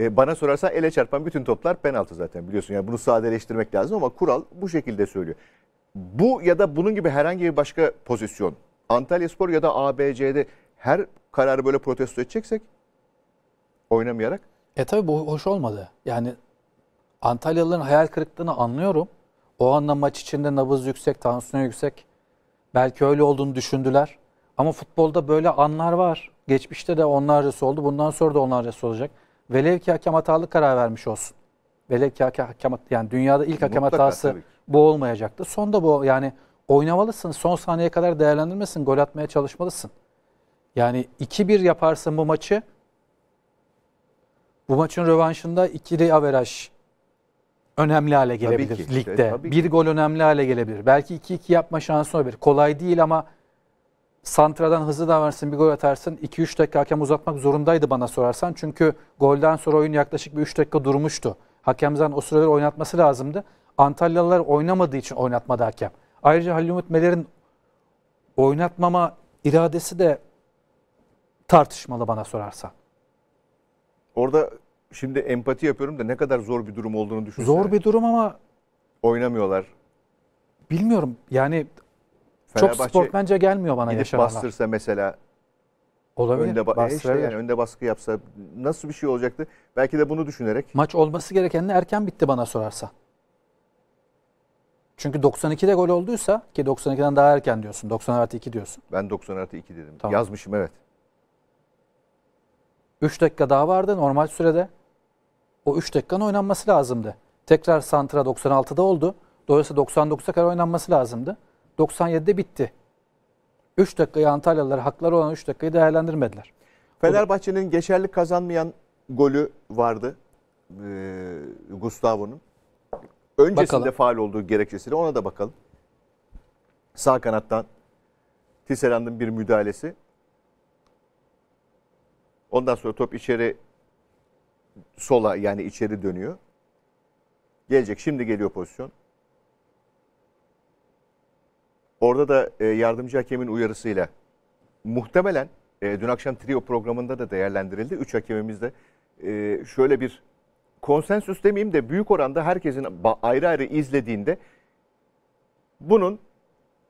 Bana sorarsan ele çarpan bütün toplar penaltı zaten biliyorsun. Yani bunu sadeleştirmek lazım ama kural bu şekilde söylüyor. Bu ya da bunun gibi herhangi bir başka pozisyon Antalyaspor ya da ABC'de her kararı böyle protesto edeceksek oynamayarak. Tabi bu hoş olmadı. Yani Antalyalıların hayal kırıklığını anlıyorum. O anda maç içinde nabız yüksek, tansiyon yüksek. Belki öyle olduğunu düşündüler. Ama futbolda böyle anlar var. Geçmişte de onlarcası oldu. Bundan sonra da onlarcası olacak. Velev ki hakem hatalı karar vermiş olsun. Velev ki hakem, yani dünyada ilk hakem mutlaka hatası bu olmayacaktı. Son da bu, yani oynamalısın. Son saniyeye kadar değerlendirmesin. Gol atmaya çalışmalısın. Yani 2-1 yaparsın bu maçı. Bu maçın rövanşında ikili averaj önemli hale gelebilir tabii ki, ligde. Tabii bir gol önemli hale gelebilir. Belki 2-2 yapma şansı olabilir. Kolay değil ama santradan hızlı davransın, bir gol atarsın. 2-3 dakika hakem uzatmak zorundaydı bana sorarsan. Çünkü golden sonra oyun yaklaşık bir 3 dakika durmuştu. Hakem zaten o süreleri oynatması lazımdı. Antalyalılar oynamadığı için oynatmadı hakem. Ayrıca Halil Umut Meler'in oynatmama iradesi de tartışmalı bana sorarsan. Orada şimdi empati yapıyorum da ne kadar zor bir durum olduğunu düşünsene. Zor bir durum ama oynamıyorlar. Bilmiyorum. Yani Fenerbahçe çok sportmence gelmiyor bana yaşananlar. Gidip bastırsa mesela. Olabilir. Önde baskı yapsa nasıl bir şey olacaktı? Belki de bunu düşünerek. Maç olması gerekenle erken bitti bana sorarsa. Çünkü 92'de gol olduysa ki 92'den daha erken diyorsun. 90+2 diyorsun. Ben 90+2 dedim. Tamam. Yazmışım, evet. 3 dakika daha vardı normal sürede. O 3 dakikanın oynanması lazımdı. Tekrar santra 96'da oldu. Dolayısıyla 99'a kadar oynanması lazımdı. 97'de bitti. 3 dakikayı Antalyalılar, hakları olan 3 dakikayı değerlendirmediler. Fenerbahçe'nin geçerli kazanmayan golü vardı. Gustavo'nun. Öncesinde bakalım. Faal olduğu gerekçesiyle ona da bakalım. Sağ kanattan Tisserand'ın bir müdahalesi. Ondan sonra top içeri sola, yani içeri dönüyor. Gelecek, şimdi geliyor pozisyon. Orada da yardımcı hakemin uyarısıyla muhtemelen dün akşam trio programında da değerlendirildi. 3 hakemimiz de şöyle bir konsensüs demeyeyim de büyük oranda herkesin ayrı ayrı izlediğinde bunun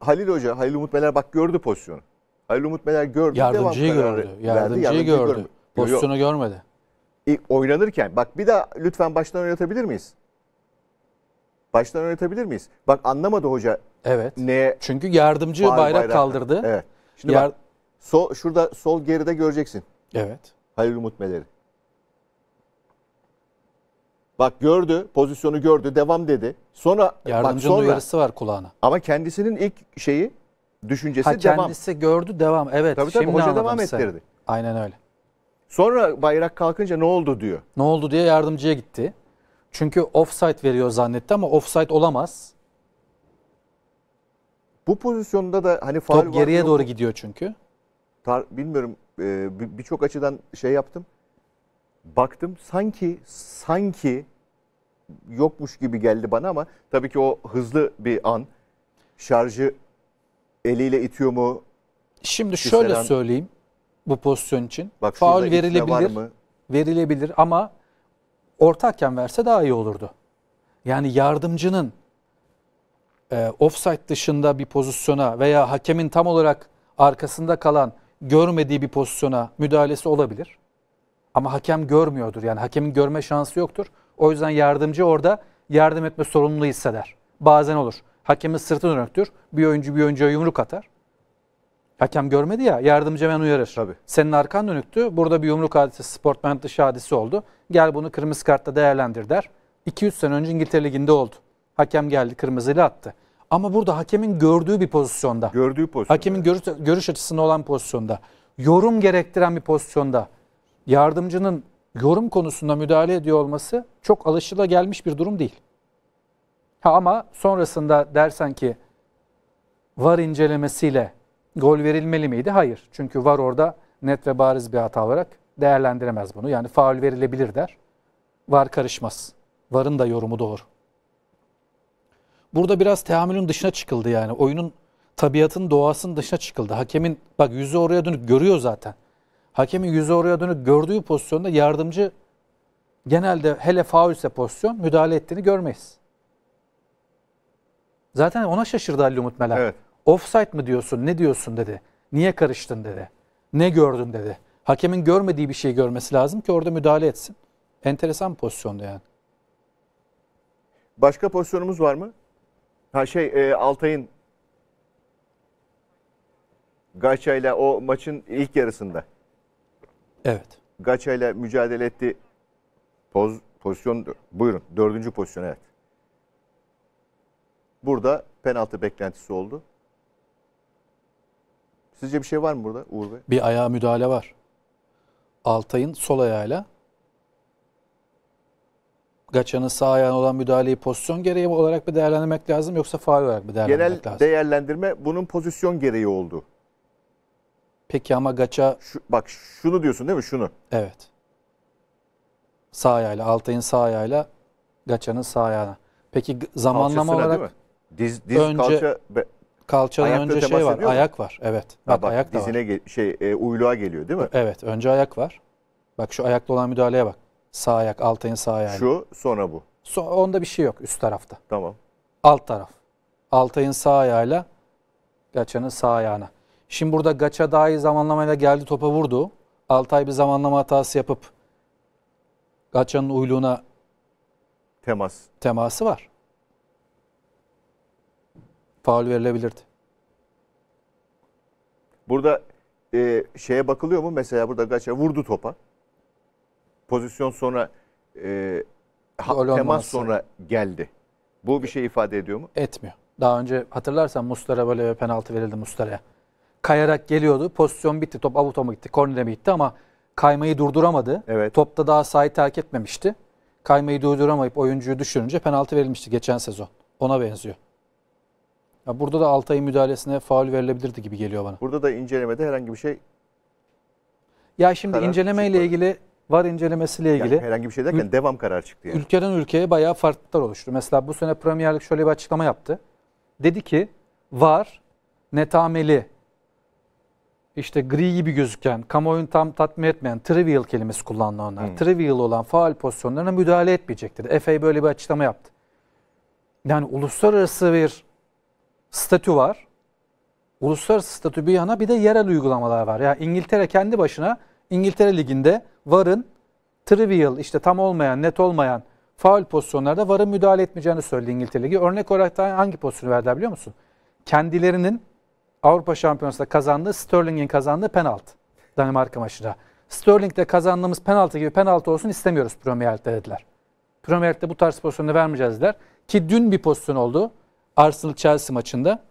Halil Umut Meler bak gördü pozisyonu. Halil Umut Meler gördü. Yardımcıyı gördü. Yardımcıyı gördü. Pozisyonu görmedi. Oynanırken bak bir daha lütfen baştan oynatabilir miyiz? Baştan oynatabilir miyiz? Bak anlamadı hoca. Evet. Neye? Çünkü yardımcı bayrak kaldırdı. Evet. Şimdi bak, şurada sol geride göreceksin. Evet. Halil Umut Meler'i. Bak gördü, pozisyonu gördü, devam dedi. Sonra yardımcının uyarısı var kulağına. Ama kendisinin ilk şeyi, düşüncesi devam. Kendisi gördü, devam. Evet. Tabii, şimdi hoca devam ettirdi. Aynen öyle. Sonra bayrak kalkınca ne oldu diyor. Ne oldu diye yardımcıya gitti. Çünkü offside veriyor zannetti ama offside olamaz. Bu pozisyonda da hani faul var. Top geriye doğru gidiyor çünkü. Bilmiyorum, birçok açıdan şey yaptım. Baktım sanki yokmuş gibi geldi bana ama tabii ki o hızlı bir an, şarjı eliyle itiyor mu? Şimdi şöyle söyleyeyim bu pozisyon için. Bak, faul verilebilir ama orta hakem verse daha iyi olurdu. Yani yardımcının offside dışında bir pozisyona veya hakemin tam olarak arkasında kalan görmediği bir pozisyona müdahalesi olabilir. Ama hakem görmüyordur. Yani hakemin görme şansı yoktur. O yüzden yardımcı orada yardım etme sorumluluğu hisseder. Bazen olur. Hakemin sırtını dönüktür. Bir oyuncuya yumruk atar. Hakem görmedi ya. Yardımcı hemen uyarır. Tabii. Senin arkan dönüktü. Burada bir yumruk hadisesi, sportman dışı hadisi oldu. Gel bunu kırmızı kartla değerlendir der. 2-3 sene önce İngiltere Ligi'nde oldu. Hakem geldi, kırmızıyla attı. Ama burada hakemin gördüğü bir pozisyonda. Hakemin görüş açısında olan pozisyonda. Yorum gerektiren bir pozisyonda. Yardımcının yorum konusunda müdahale ediyor olması çok alışılagelmiş bir durum değil. Ama sonrasında dersen ki VAR incelemesiyle gol verilmeli miydi? Hayır. Çünkü VAR orada net ve bariz bir hata olarak değerlendiremez bunu. Yani faul verilebilir der. VAR karışmaz. VAR'ın da yorumu doğru. Burada biraz tahammülün dışına çıkıldı yani. Oyunun tabiatının, doğasının dışına çıkıldı. Hakemin bak yüzü oraya dönük görüyor zaten. Hakemin yüzü oraya dönük gördüğü pozisyonda yardımcı genelde hele faulse pozisyon müdahale ettiğini görmeyiz. Zaten ona şaşırdı Halil Umut Meler. Evet. Offside mi diyorsun, ne diyorsun dedi. Niye karıştın dedi. Ne gördün dedi. Hakemin görmediği bir şey görmesi lazım ki orada müdahale etsin. Enteresan bir pozisyondu yani. Başka pozisyonumuz var mı? Altay'ın Gaca'yla o maçın ilk yarısında. Evet. Gaca'yla mücadele etti. Pozisyon, buyurun. Dördüncü pozisyon, evet. Burada penaltı beklentisi oldu. Sizce bir şey var mı burada Uğur Bey? Bir ayağa müdahale var. Altay'ın sol ayağıyla Gaçan'ın sağ ayağına olan müdahaleyi pozisyon gereği olarak mı değerlendirmek lazım yoksa faul olarak mı değerlendirmek lazım? Genel değerlendirme bunun pozisyon gereği oldu. Peki ama Gaça... Bak şunu diyorsun değil mi? Şunu. Evet. Sağ ayağıyla, Altay'ın sağ ayağıyla Gaçan'ın sağ ayağına. Peki zamanlama kalçasına olarak... Diz önce, kalça... Kalçadan önce şey var, ayak var. Evet. Bak, bak ayak dizine da var. Uyluğa geliyor değil mi? Evet. Önce ayak var. Bak şu ayakla olan müdahaleye bak. Sağ ayak, Altay'ın sağ ayağı. Şu, sonra bu. Onda bir şey yok üst tarafta. Tamam. Alt taraf. Altay'ın sağ ayağıyla Gaça'nın sağ ayağına. Şimdi burada Gaça daha iyi zamanlamayla geldi, topa vurdu. Altay bir zamanlama hatası yapıp Gaça'nın uyluğuna teması var. Faul verilebilirdi. Burada şeye bakılıyor mu? Mesela burada Gaça vurdu topa. Pozisyon sonra temas sonra geldi. Bu bir şey ifade ediyor mu? Etmiyor. Daha önce hatırlarsan Mustara böyle penaltı verildi Mustara'ya. Kayarak geliyordu. Pozisyon bitti. Top avuta mı gitti? Kornere mi gitti? Ama kaymayı durduramadı. Evet. Topta daha sahayı terk etmemişti. Kaymayı durduramayıp oyuncuyu düşürünce penaltı verilmişti geçen sezon. Ona benziyor. Ya burada da Altay'ın müdahalesine faul verilebilirdi gibi geliyor bana. Burada da incelemede herhangi bir şey... Ya şimdi incelemeyle ilgili... VAR incelemesiyle ilgili. Yani herhangi bir şey derken devam karar çıktı. Yani. Ülkeden ülkeye bayağı farklılıklar oluştu. Mesela bu sene Premier Lig şöyle bir açıklama yaptı. Dedi ki VAR netameli, işte gri gibi gözüken, kamuoyunu tam tatmin etmeyen trivial kelimesi kullandı onlar. Hmm. Trivial olan faul pozisyonlarına müdahale etmeyecektir. FA böyle bir açıklama yaptı. Yani uluslararası bir statü var. Uluslararası statü bir yana bir de yerel uygulamalar var. Yani İngiltere kendi başına İngiltere Ligi'nde VAR'ın trivial, işte tam olmayan, net olmayan faul pozisyonlarda VAR'ın müdahale etmeyeceğini söyledi İngiltere Ligi. Örnek olarak da hangi pozisyonu verdiler biliyor musun? Kendilerinin Avrupa Şampiyonası'nda kazandığı, Sterling'in kazandığı penaltı. Danimarka maçında. Sterling'de kazandığımız penaltı gibi penaltı olsun istemiyoruz Premier Lig'de dediler. Premier Lig'de bu tarz pozisyonu vermeyeceğiz dediler. Ki dün bir pozisyon oldu Arsenal-Chelsea maçında.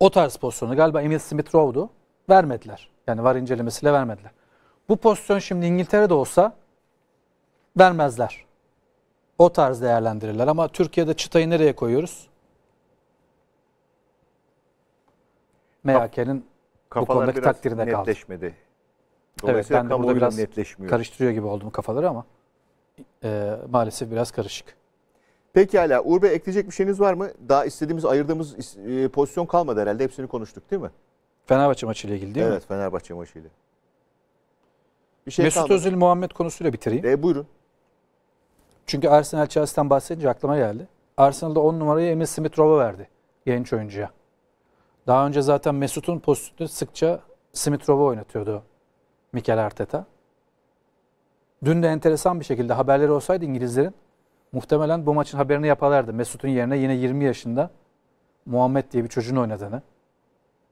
O tarz pozisyonu galiba Emil Smith-Rowe'du. Vermediler. Yani VAR incelemesiyle vermediler. Bu pozisyon şimdi İngiltere'de olsa vermezler. O tarz değerlendirirler. Ama Türkiye'de çıtayı nereye koyuyoruz? MHK'nin bu konudaki takdirine kaldı. Evet, ben de burada biraz karıştırıyor gibi oldum kafaları ama maalesef biraz karışık. Pekala. Uğur Bey, ekleyecek bir şeyiniz var mı? Daha istediğimiz, ayırdığımız pozisyon kalmadı herhalde. Hepsini konuştuk değil mi? Fenerbahçe maçıyla ilgili değil mi? Evet, Fenerbahçe maçıyla. Bir şey Mesut Özil Muhammed konusuyla bitireyim. Buyurun. Çünkü Arsenal Chelsea'den bahsedince aklıma geldi. Arsenal'da 10 numarayı Emil Smith-Rowe'a verdi genç oyuncuya. Daha önce zaten Mesut'un pozisyonunu sıkça Smith-Rowe oynatıyordu Mikel Arteta. Dün de enteresan bir şekilde haberleri olsaydı İngilizlerin muhtemelen bu maçın haberini yaparlardı. Mesut'un yerine yine 20 yaşında Muhammed diye bir çocuğun oynadığını.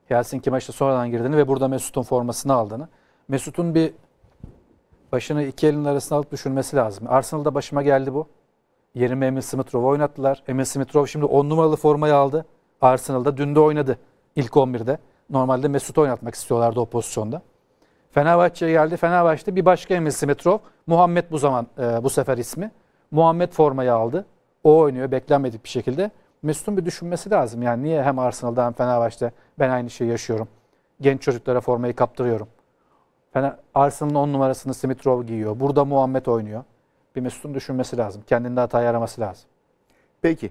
Helsinki maçta sonradan girdiğini ve burada Mesut'un formasını aldığını. Mesut'un bir başını iki elinin arasına alıp düşünmesi lazım. Arsenal'da başıma geldi bu. Yerime Emil Smith-Rowe'u oynattılar. Emil Smith-Rowe şimdi 10 numaralı formayı aldı. Arsenal'da dün de oynadı ilk 11'de. Normalde Mesut'u oynatmak istiyorlardı o pozisyonda. Fenerbahçe'ye geldi. Fenerbahçe'de bir başka Emil Smith-Rowe. Muhammed bu sefer ismi. Muhammed formayı aldı. O oynuyor beklenmedik bir şekilde. Mesut'un bir düşünmesi lazım. Yani niye hem Arsenal'da hem Fenerbahçe'de ben aynı şeyi yaşıyorum. Genç çocuklara formayı kaptırıyorum. Arsenal'ın 10 numarasını Smith-Rowe giyiyor. Burada Muhammed oynuyor. Bir Mesut'un düşünmesi lazım. Kendinde hatayı araması lazım. Peki.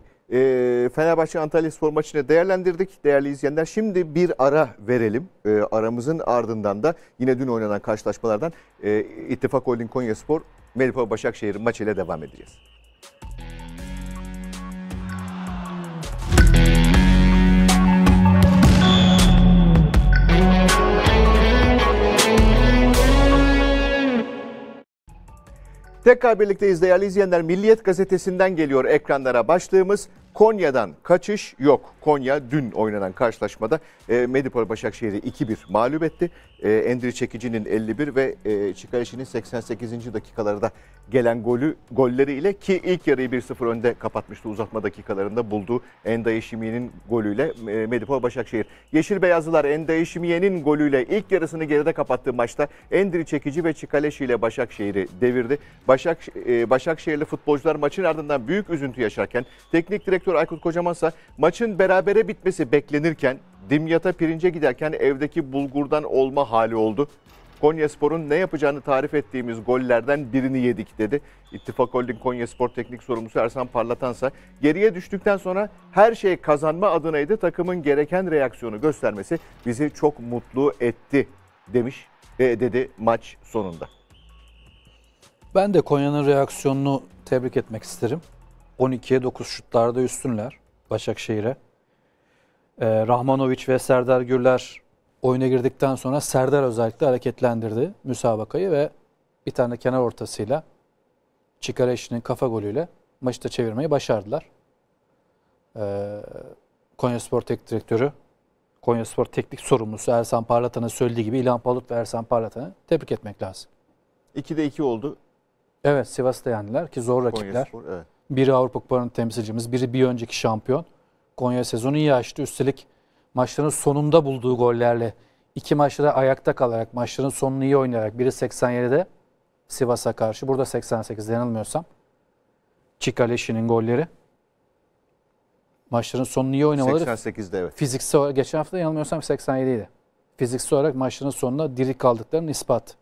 Fenerbahçe Antalyaspor maçını değerlendirdik değerli izleyenler. Şimdi bir ara verelim. Aramızın ardından da yine dün oynanan karşılaşmalardan İttifak Holding Konyaspor, Melipol Başakşehir maçıyla devam edeceğiz. Tekrar birlikteyiz değerli izleyenler. Milliyet gazetesinden geliyor ekranlara başlığımız. Konya'dan kaçış yok. Konya dün oynanan karşılaşmada Medipol Başakşehir'i 2-1 mağlup etti. Endri Çekici'nin 51 ve Çikaleşi'nin 88. dakikalarda gelen golleriyle, ki ilk yarıyı 1-0 önde kapatmıştı, uzatma dakikalarında bulduğu Endayeşimiye'nin golüyle Medipol Başakşehir. Yeşil Beyazlılar Endayeşimiye'nin golüyle ilk yarısını geride kapattığı maçta Endri Çekici ve Çikaleşi ile Başakşehir'i devirdi. Başakşehirli futbolcular maçın ardından büyük üzüntü yaşarken, teknik direktör Aykut Kocamansa maçın berabere bitmesi beklenirken Dimyat'a pirince giderken evdeki bulgurdan olma hali oldu. Konyaspor'un ne yapacağını tarif ettiğimiz gollerden birini yedik dedi. İttifak Holding Konyaspor Teknik Sorumlusu Ersan Parlatansa geriye düştükten sonra her şey kazanma adınaydı. Takımın gereken reaksiyonu göstermesi bizi çok mutlu etti demiş dedi maç sonunda. Ben de Konya'nın reaksiyonunu tebrik etmek isterim. 12'ye 9 şutlarda üstünler Başakşehir'e. Rahmanoviç ve Serdar Gürler oyuna girdikten sonra Serdar özellikle hareketlendirdi müsabakayı ve bir tane kenar ortasıyla Çikaleşi'nin kafa golüyle maçı da çevirmeyi başardılar. Konyaspor Teknik Direktörü, Konyaspor Teknik Sorumlusu Ersan Parlatan'ın söylediği gibi İlhan Palut ve Ersan Parlatan'ı tebrik etmek lazım. 2'de 2 oldu. Evet, Sivas'ta yendiler ki zor rakipler. Konyaspor, evet. Biri Avrupa Kupaları'nın temsilcimiz, biri bir önceki şampiyon. Konya sezonu iyi açtı. Üstelik maçların sonunda bulduğu gollerle, iki maçta da ayakta kalarak, maçların sonunu iyi oynayarak, biri 87'de Sivas'a karşı, burada 88'de yanılmıyorsam. Çikaleşi'nin golleri. Maçların sonunu iyi oynamaları. 88'de evet. Fiziksel olarak, geçen hafta yanılmıyorsam 87'ydi. Fiziksel olarak maçların sonuna diri kaldıklarının ispatı.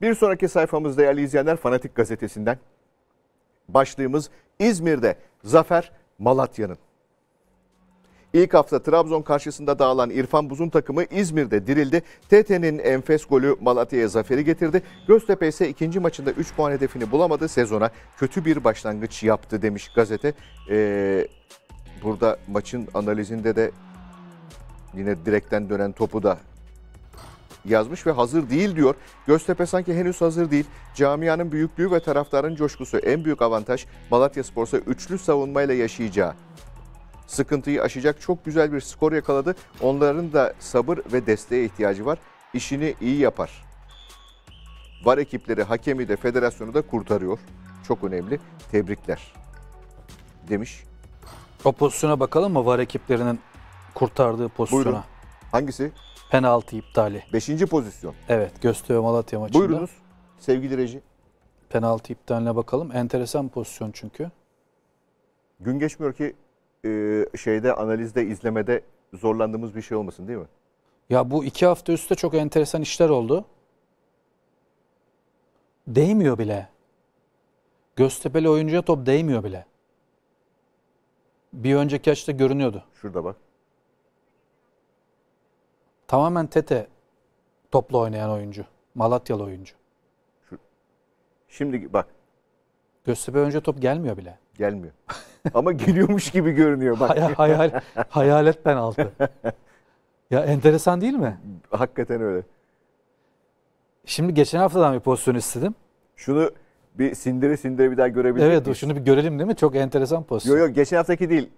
Bir sonraki sayfamız değerli izleyenler Fanatik Gazetesi'nden. Başlığımız İzmir'de zafer Malatya'nın. İlk hafta Trabzon karşısında dağılan İrfan Buz'un takımı İzmir'de dirildi. TT'nin enfes golü Malatya'ya zaferi getirdi. Göztepe ise ikinci maçında 3 puan hedefini bulamadı. Sezona kötü bir başlangıç yaptı demiş gazete. Burada maçın analizinde de yine direkten dönen topu da yazmış ve hazır değil diyor. Göztepe sanki henüz hazır değil. Camianın büyüklüğü ve taraftarın coşkusu en büyük avantaj. Malatyaspor ise üçlü savunmayla yaşayacağı sıkıntıyı aşacak çok güzel bir skor yakaladı. Onların da sabır ve desteğe ihtiyacı var. İşini iyi yapar. VAR ekipleri, hakemi de federasyonu da kurtarıyor. Çok önemli. Tebrikler demiş. O pozisyona bakalım mı? VAR ekiplerinin kurtardığı pozisyona. Buyurun. Hangisi? Penaltı iptali. 5. pozisyon. Evet, Göztepe Malatya maçında. Buyurunuz sevgili reji. Penaltı iptaline bakalım. Enteresan pozisyon çünkü. Gün geçmiyor ki şeyde, analizde, izlemede zorlandığımız bir şey olmasın değil mi? Ya bu iki hafta üstte çok enteresan işler oldu. Değmiyor bile. Göztepe'li oyuncuya top değmiyor bile. Bir önceki açıda görünüyordu. Şurada bak. Tamamen Tete topla oynayan oyuncu. Malatyalı oyuncu. Şimdi bak. Göztepe önce top gelmiyor bile. Gelmiyor. Ama geliyormuş gibi görünüyor. Bak. Hayalet penaltı. Ya enteresan değil mi? Hakikaten öyle. Şimdi geçen haftadan bir pozisyon istedim. Şunu bir sindire bir daha görebilir miyiz? Evet, şunu bir görelim değil mi? Çok enteresan pozisyon. Yok geçen haftaki değil.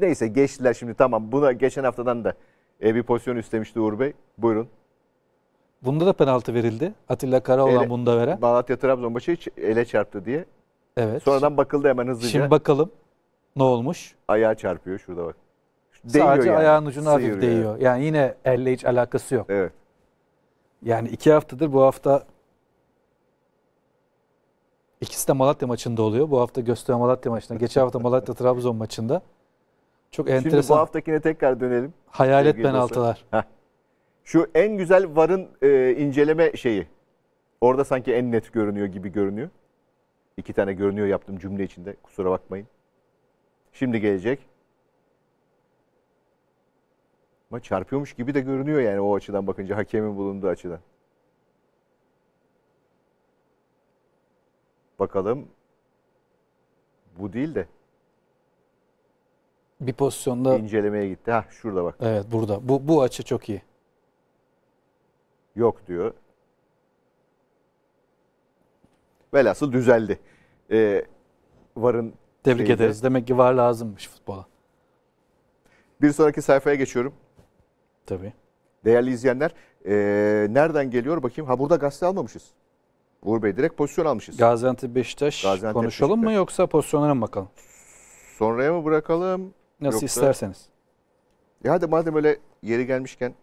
Neyse geçtiler şimdi, tamam. Buna geçen haftadan da bir pozisyon istemişti Uğur Bey. Buyurun. Bunda da penaltı verildi. Atilla Karaoğlan bunda veren. Malatya Trabzon maçı ele çarptı diye. Evet. Sonradan bakıldı hemen hızlıca. Şimdi bakalım ne olmuş? Ayağa çarpıyor şurada bak. Değiyor. Sadece yani ayağın ucuna hafif değiyor. Yani yine elle hiç alakası yok. Evet. Yani iki haftadır, bu hafta ikisi de Malatya maçında oluyor. Bu hafta Göztepe Malatya maçında. Geçen hafta Malatya Trabzon maçında. Çok enteresan. Şimdi bu haftakine tekrar dönelim. Hayalet penaltılar. Şu en güzel VAR'ın inceleme şeyi. Orada sanki en net görünüyor gibi görünüyor. İki tane görünüyor yaptım cümle içinde. Kusura bakmayın. Şimdi gelecek. Ama çarpıyormuş gibi de görünüyor yani o açıdan bakınca. Hakemin bulunduğu açıdan. Bakalım. Bu değil de. Bir pozisyonda incelemeye gitti. Ha şurada bak. Evet burada. Bu açı çok iyi. Yok diyor. Velhasıl düzeldi. VAR'ın Tebrik ederiz. Demek ki VAR lazımmış futbola. Bir sonraki sayfaya geçiyorum. Tabii. Değerli izleyenler, nereden geliyor bakayım? Ha, burada gazete almamışız. Uğur Bey, direkt pozisyon almışız. Gaziantep Beşiktaş konuşalım mı yoksa pozisyonlara mı bakalım? Sonraya mı bırakalım? Nasıl yoksa... isterseniz. Ya hadi madem öyle yeri gelmişken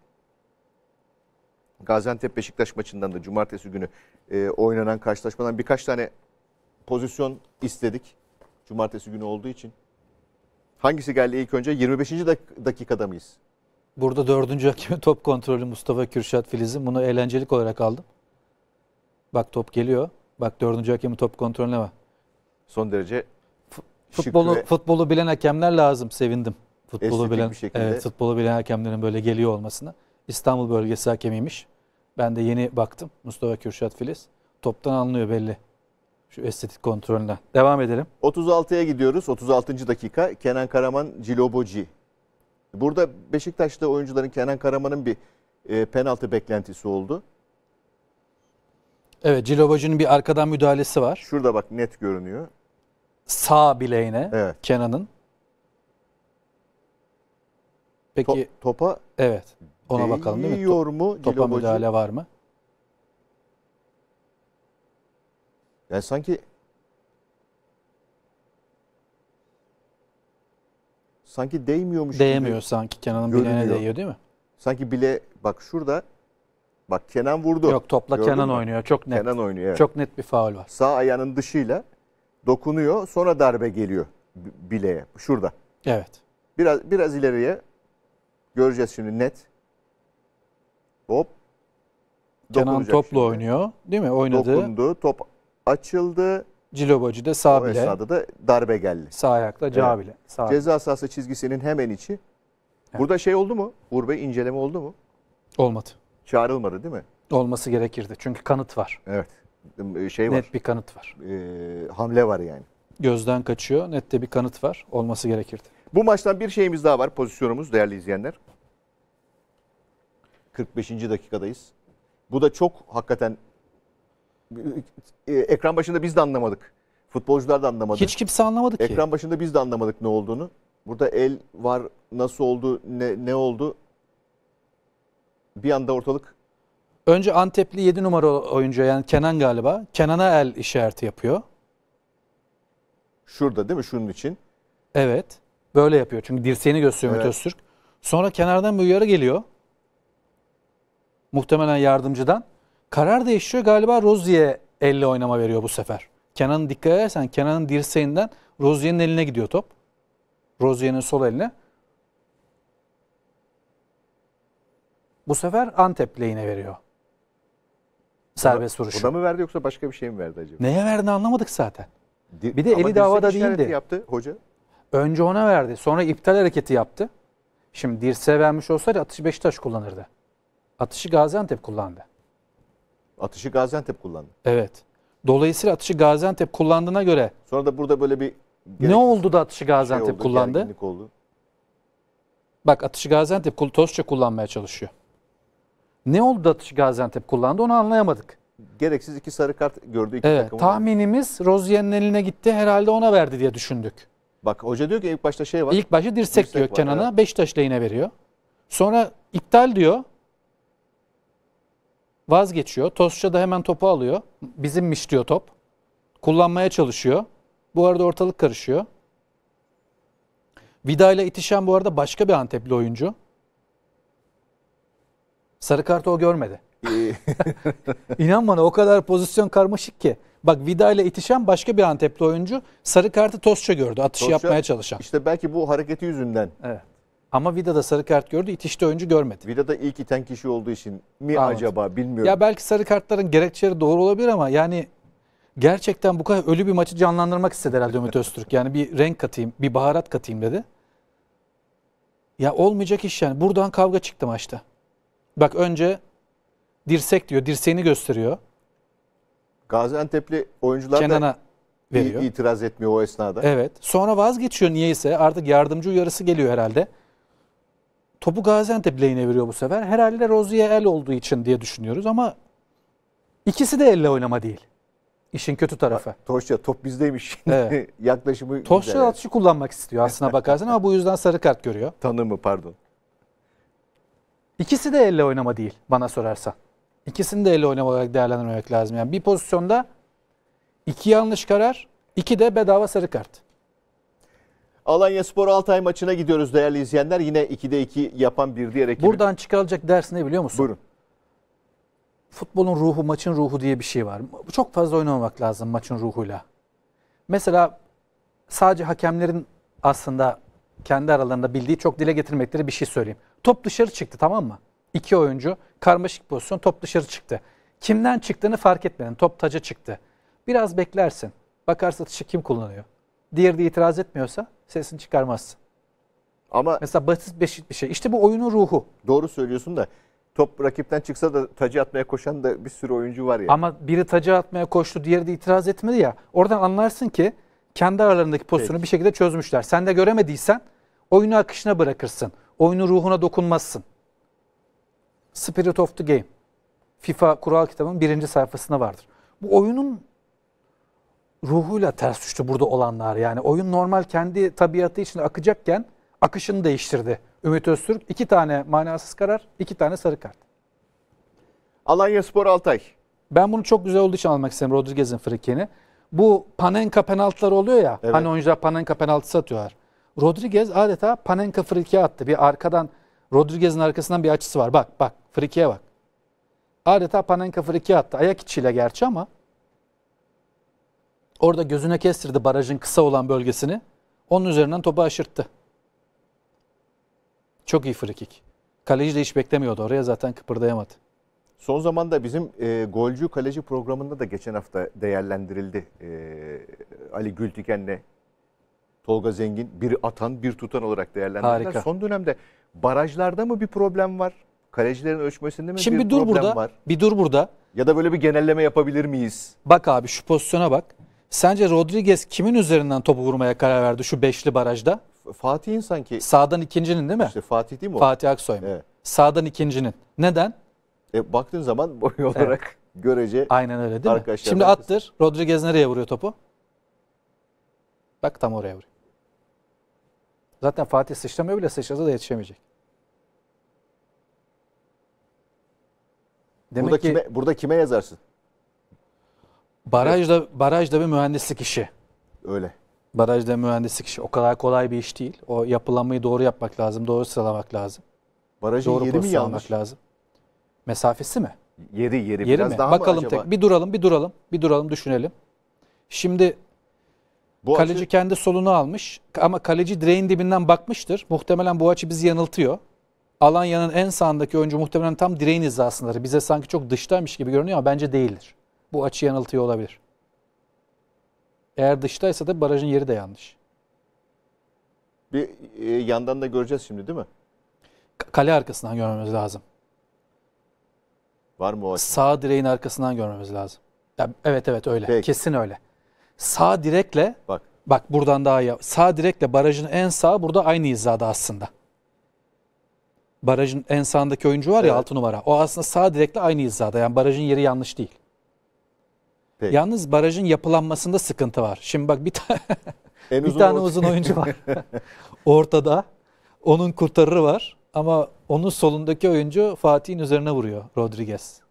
Gaziantep Beşiktaş maçından da cumartesi günü oynanan karşılaşmadan birkaç tane pozisyon istedik. Cumartesi günü olduğu için. Hangisi geldi ilk önce? 25. dakikada mıyız? Burada 4. hakemin top kontrolü Mustafa Kürşat Filiz'in. Bunu eğlencelik olarak aldım. Bak top geliyor. Bak 4. hakemin top kontrolüne bak. Son derece futbolu bilen hakemler lazım. Sevindim. Futbolu bilen, evet, futbolu bilen hakemlerin böyle geliyor olmasına. İstanbul bölgesi hakemiymiş. Ben de yeni baktım. Mustafa Kürşat Filiz. Toptan anlıyor belli. Şu estetik kontrolünden. Devam edelim. 36'ya gidiyoruz. 36. dakika. Kenan Karaman, Ciloboci. Burada Beşiktaş'ta oyuncuların Kenan Karaman'ın bir penaltı beklentisi oldu. Evet, Ciloboci'nin bir arkadan müdahalesi var. Şurada bak, net görünüyor. Sağ bileğine, evet. Kenan'ın. Peki topa, evet. Ona bakalım değil mi? Topa müdahale var mı? Yani sanki değmiyormuş gibi. Değmiyor sanki, Kenan'ın bileğine değiyor değil mi? Sanki bile, bak şurada. Bak Kenan vurdu. Yok, topla gördün Kenan mı? Oynuyor. Çok net. Kenan oynuyor. Evet. Çok net bir faul var. Sağ ayağının dışıyla dokunuyor. Sonra darbe geliyor bileğe. Şurada. Evet. Biraz ileriye. Göreceğiz şimdi net. Hop. Kenan topla şimdi oynuyor. Değil mi? Oynadı. Dokundu. Top açıldı. Ciloboci de sağ bile. O esnada da darbe geldi. Sağ ayakla cağ bile. Sağ ceza sahası çizgisinin hemen içi. Evet. Burada şey oldu mu? Uğur Bey, inceleme oldu mu? Olmadı. Çağrılmadı değil mi? Olması gerekirdi. Çünkü kanıt var. Evet. Şey var. Net bir kanıt var. Hamle var yani. Gözden kaçıyor. Net de bir kanıt var. Olması gerekirdi. Bu maçtan bir şeyimiz daha var. Pozisyonumuz değerli izleyenler. 45. dakikadayız. Bu da çok hakikaten ekran başında biz de anlamadık. Futbolcular da anlamadı. Hiç kimse anlamadı ki. Ekran başında biz de anlamadık ne olduğunu. Burada el var. Nasıl oldu? Ne oldu? Bir anda ortalık. Önce Antepli 7 numara oyuncu, yani Kenan galiba. Kenan'a el işareti yapıyor. Şurada değil mi? Şunun için. Evet. Böyle yapıyor. Çünkü dirseğini gösteriyor, evet. Ümit Öztürk. Sonra kenardan bir uyarı geliyor. Muhtemelen yardımcıdan. Karar değişiyor. Galiba Rozier'e elle oynama veriyor bu sefer. Kenan'ın, dikkat edersen Kenan'ın dirseğinden Rozier'in eline gidiyor top. Rozier'in sol eline. Bu sefer Antep lehine veriyor. Serbest vuruşu. O da mı verdi yoksa başka bir şey mi verdi acaba? Neye verdiğini anlamadık zaten. Bir de eli davada değildi. Yaptı hoca. Önce ona verdi. Sonra iptal hareketi yaptı. Şimdi dirseğe vermiş olsaydı atışı Beşiktaş kullanırdı. Atışı Gaziantep kullandı. Atışı Gaziantep kullandı. Evet. Dolayısıyla atışı Gaziantep kullandığına göre. Sonra da burada böyle bir... Ne oldu da atışı Gaziantep kullandı? Gerginlik oldu. Bak, atışı Gaziantep Tosça kullanmaya çalışıyor. Ne oldu da atışı Gaziantep kullandı, onu anlayamadık. Gereksiz iki sarı kart gördü iki takım. Tahminimiz Rozier'in eline gitti, herhalde ona verdi diye düşündük. Bak hoca diyor ki ilk başta şey var. İlk başta dirsek diyor Kenan'a, evet. Beşiktaş lehine veriyor. Sonra iptal diyor. Vazgeçiyor. Tosça da hemen topu alıyor. Bizimmiş diyor top. Kullanmaya çalışıyor. Bu arada ortalık karışıyor. Vida ile itişen bu arada başka bir Antepli oyuncu. Sarı kartı o görmedi. İnan bana, o kadar pozisyon karmaşık ki. Bak, Vida ile itişen başka bir Antepli oyuncu. Sarı kartı Tosça gördü. Atışı yapmaya çalışan. İşte belki bu hareketi yüzünden. Evet. Ama Vida da sarı kart gördü. İtişte oyuncu görmedi. Vida da ilk iten kişi olduğu için mi acaba, bilmiyorum. Ya belki sarı kartların gerekçeleri doğru olabilir ama yani... Gerçekten bu kadar ölü bir maçı canlandırmak istedi herhalde Ümit Öztürk. Yani bir renk katayım, bir baharat katayım dedi. Ya olmayacak iş yani. Buradan kavga çıktı maçta. Bak önce dirsek diyor, dirseğini gösteriyor. Gaziantep'li oyuncular Kenan'a veriyor. İtiraz etmiyor o esnada. Evet. Sonra vazgeçiyor niyeyse. Artık yardımcı uyarısı geliyor herhalde. Topu Gaziantep lehine veriyor bu sefer. Herhalde Rozier el olduğu için diye düşünüyoruz ama ikisi de elle oynama değil. İşin kötü tarafı. Torşa top bizdeymiş. Evet. Yaklaşımı. Torşa atışı kullanmak istiyor aslına bakarsan ama bu yüzden sarı kart görüyor. Tanımı pardon. İkisi de elle oynama değil bana sorarsan. İkisini de elle oynama olarak değerlendirmek lazım. Yani bir pozisyonda iki yanlış karar, iki de bedava sarı kart. Alanyaspor Altay maçına gidiyoruz değerli izleyenler. Yine 2'de 2 yapan bir diğer ekibi. Buradan çıkarılacak ders ne biliyor musun? Buyurun. Futbolun ruhu, maçın ruhu diye bir şey var. Çok fazla oynamamak lazım maçın ruhuyla. Mesela sadece hakemlerin aslında kendi aralarında bildiği, çok dile getirmekleri bir şey söyleyeyim. Top dışarı çıktı, tamam mı? İki oyuncu karmaşık pozisyon, top dışarı çıktı. Kimden çıktığını fark etmedin. Top taca çıktı. Biraz beklersin. Bakarsa atışı kim kullanıyor? Diğeri de itiraz etmiyorsa sesini çıkarmazsın. Ama mesela basit bir şey. İşte bu oyunun ruhu. Doğru söylüyorsun da top rakipten çıksa da tacı atmaya koşan da bir sürü oyuncu var ya. Ama biri tacı atmaya koştu, diğeri de itiraz etmedi ya. Oradan anlarsın ki kendi aralarındaki pozisyonu bir şekilde çözmüşler. Sen de göremediysen oyunu akışına bırakırsın. Oyunun ruhuna dokunmazsın. Spirit of the Game. FIFA kural kitabının 1. sayfasında vardır. Bu oyunun ruhuyla ters düştü burada olanlar. Yani oyun normal kendi tabiatı içinde akacakken akışını değiştirdi. Ümit Öztürk 2 tane manasız karar, 2 tane sarı kart. Alanyaspor Altay. Ben bunu çok güzel olduğu için almak istedim, Rodriguez'in frikini. Bu Panenka penaltıları oluyor ya. Evet. Hani oyuncular Panenka penaltısı atıyorlar. Rodriguez adeta Panenka frikiye attı. Bir arkadan, Rodriguez'in arkasından bir açısı var. Bak bak, frikiye bak. Adeta Panenka frikiye attı. Ayak içiyle gerçi ama. Orada gözüne kestirdi barajın kısa olan bölgesini. Onun üzerinden topu aşırttı. Çok iyi frikik. Kaleci de hiç beklemiyordu. Oraya zaten kıpırdayamadı. Son zamanda bizim golcü kaleci programında da geçen hafta değerlendirildi. Ali Gültiken'le Tolga Zengin bir atan bir tutan olarak değerlendirildiler. Harika. Son dönemde barajlarda mı bir problem var? Kalecilerin ölçmesinde mi şimdi bir problem burada, var? Bir dur burada. Ya da böyle bir genelleme yapabilir miyiz? Bak abi, şu pozisyona bak. Sence Rodriguez kimin üzerinden topu vurmaya karar verdi şu beşli barajda? Fatih'in sanki. Sağdan ikincinin değil mi? İşte Fatih değil mi o? Fatih Aksoy mu? Evet. Sağdan ikincinin. Neden? Baktığın zaman boy olarak görece. Aynen öyle değil mi? Şimdi attır. Rodriguez nereye vuruyor topu? Bak tam oraya vuruyor. Zaten Fatih sıçramıyor bile, sıçrasa da yetişemeyecek. Demek burada, ki, burada kime yazarsın? Barajda bir mühendislik işi. Öyle. Barajda mühendislik işi. O kadar kolay bir iş değil. O yapılanmayı doğru yapmak lazım. Doğru sıralamak lazım. Barajın doğru yeri mi yanlış? Lazım. Mesafesi mi? Yeri biraz mi? Daha bakalım mı acaba? Tek. Bir duralım düşünelim. Şimdi bu kaleci açı... kendi solunu almış ama kaleci direğin dibinden bakmıştır. Muhtemelen bu açı bizi yanıltıyor. Alanya'nın en sağındaki oyuncu muhtemelen tam direğin hizasındadır. Bize sanki çok dıştaymış gibi görünüyor ama bence değildir. Bu açı yanıltıyor olabilir. Eğer dıştaysa da barajın yeri de yanlış. Bir yandan da göreceğiz şimdi değil mi? Kale arkasından görmemiz lazım. Var mı o açı? Sağ direğin arkasından görmemiz lazım. Ya, evet öyle. Peki. Kesin öyle. Sağ direkle bak buradan daha iyi. Sağ direkle barajın en sağı burada aynı hizada aslında. Barajın en sağındaki oyuncu var ya, 6 numara. O aslında sağ direkle aynı hizada. Yani barajın yeri yanlış değil. Peki. Yalnız barajın yapılanmasında sıkıntı var. Şimdi bak bir tane uzun oyuncu var. Ortada. Onun kurtarırı var. Ama onun solundaki oyuncu Fatih'in üzerine vuruyor, Rodriguez.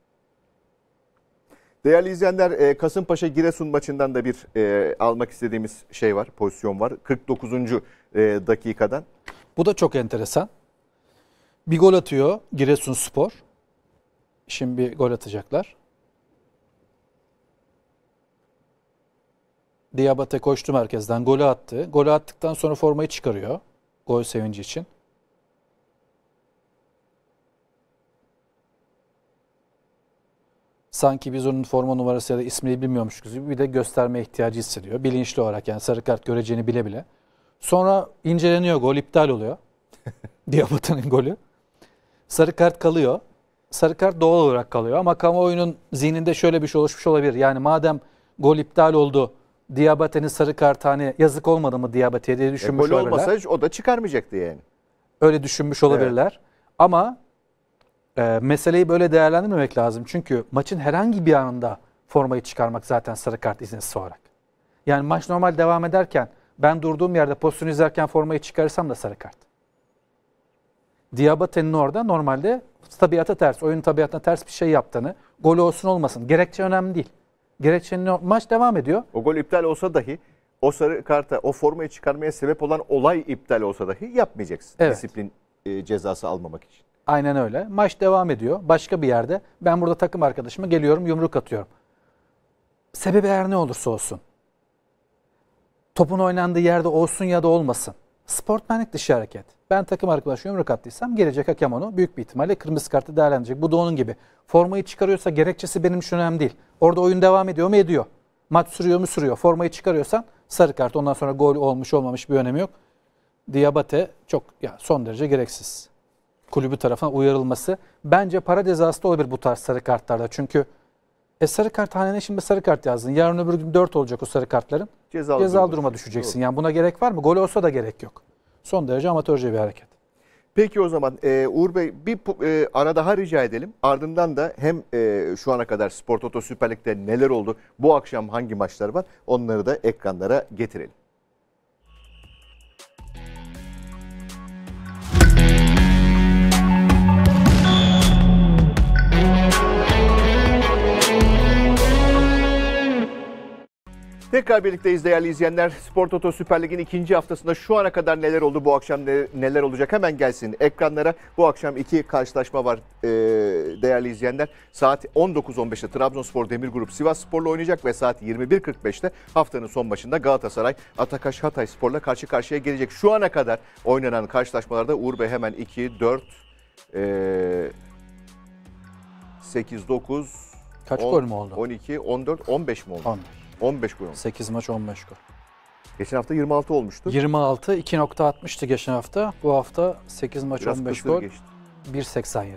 Değerli izleyenler, Kasımpaşa Giresun maçından da bir almak istediğimiz şey var, pozisyon var. 49. dakikadan. Bu da çok enteresan. Bir gol atıyor Giresun Spor. Şimdi bir gol atacaklar. Diabate koştu merkezden, golü attı. Golü attıktan sonra formayı çıkarıyor. Gol sevinci için. Sanki biz onun forma numarası ya da ismini bilmiyormuş gibi bir de gösterme ihtiyacı hissediyor. Bilinçli olarak, yani sarı kart göreceğini bile bile. Sonra inceleniyor, gol iptal oluyor. Diabate'nin golü. Sarı kart kalıyor. Sarı kart doğal olarak kalıyor ama kamuoyunun zihninde şöyle bir şey oluşmuş olabilir. Yani madem gol iptal oldu, Diabate'nin sarı kartı, hani yazık olmadı mı Diabate'ye diye düşünmüş olabilirler. Gol olmasa o da çıkarmayacaktı yani. Öyle düşünmüş olabilirler. Evet. Ama meseleyi böyle değerlendirmemek lazım. Çünkü maçın herhangi bir anında formayı çıkarmak zaten sarı kart izinsiz olarak. Yani maç normal devam ederken ben durduğum yerde pozisyonu izlerken formayı çıkarırsam da sarı kart. Diabate'nin orada normalde tabiata ters, oyunun tabiatına ters bir şey yaptığını, gol olsun olmasın, gerekçe önemli değil. Gerekçenin maç devam ediyor. O gol iptal olsa dahi, o sarı karta, o formayı çıkarmaya sebep olan olay iptal olsa dahi yapmayacaksın. Evet. Disiplin cezası almamak için. Aynen öyle. Maç devam ediyor. Başka bir yerde ben burada takım arkadaşıma geliyorum, yumruk atıyorum. Sebebi her ne olursa olsun. Topun oynandığı yerde olsun ya da olmasın. Sportmenlik dışı hareket. Ben takım arkadaşıma yumruk attıysam gelecek hakem onu büyük bir ihtimalle kırmızı kartı değerlendirecek. Bu da onun gibi. Formayı çıkarıyorsa gerekçesi benim için önemli değil. Orada oyun devam ediyor mu ediyor. Maç sürüyor mu sürüyor. Formayı çıkarıyorsan sarı kart. Ondan sonra gol olmuş olmamış bir önemi yok. Diabate çok son derece gereksiz. Kulübü tarafından uyarılması. Bence para cezası da olabilir bu tarz sarı kartlarda. Çünkü sarı kart hanene şimdi sarı kart yazdın. Yarın öbür gün 4 olacak o sarı kartların. Cezalı duruma düşeceksin. Doğru. Yani buna gerek var mı? Gol olsa da gerek yok. Son derece amatörce bir hareket. Peki o zaman Uğur Bey bir ara daha rica edelim. Ardından da hem şu ana kadar Spor Toto Süper Lig'de neler oldu, bu akşam hangi maçlar var, onları da ekranlara getirelim. Tekrar birlikteyiz değerli izleyenler. Spor Toto Süper Lig'in 2. haftasında şu ana kadar neler oldu, bu akşam neler olacak, hemen gelsin ekranlara. Bu akşam 2 karşılaşma var değerli izleyenler. Saat 19.15'te Trabzonspor Demirgrup Sivasspor'la oynayacak ve saat 21.45'te haftanın son maçında Galatasaray Atakaş Hatayspor'la karşı karşıya gelecek. Şu ana kadar oynanan karşılaşmalarda Uğur Bey hemen 2, 4, 8, 9, kaç 10, gol mü oldu? 12, 14, 15 mi oldu? 15. 15 gol. 8 maç 15 gol. Geçen hafta 26 olmuştu. 26, 2.60'tı geçen hafta. Bu hafta 8 maç biraz 15 gol. 1.87.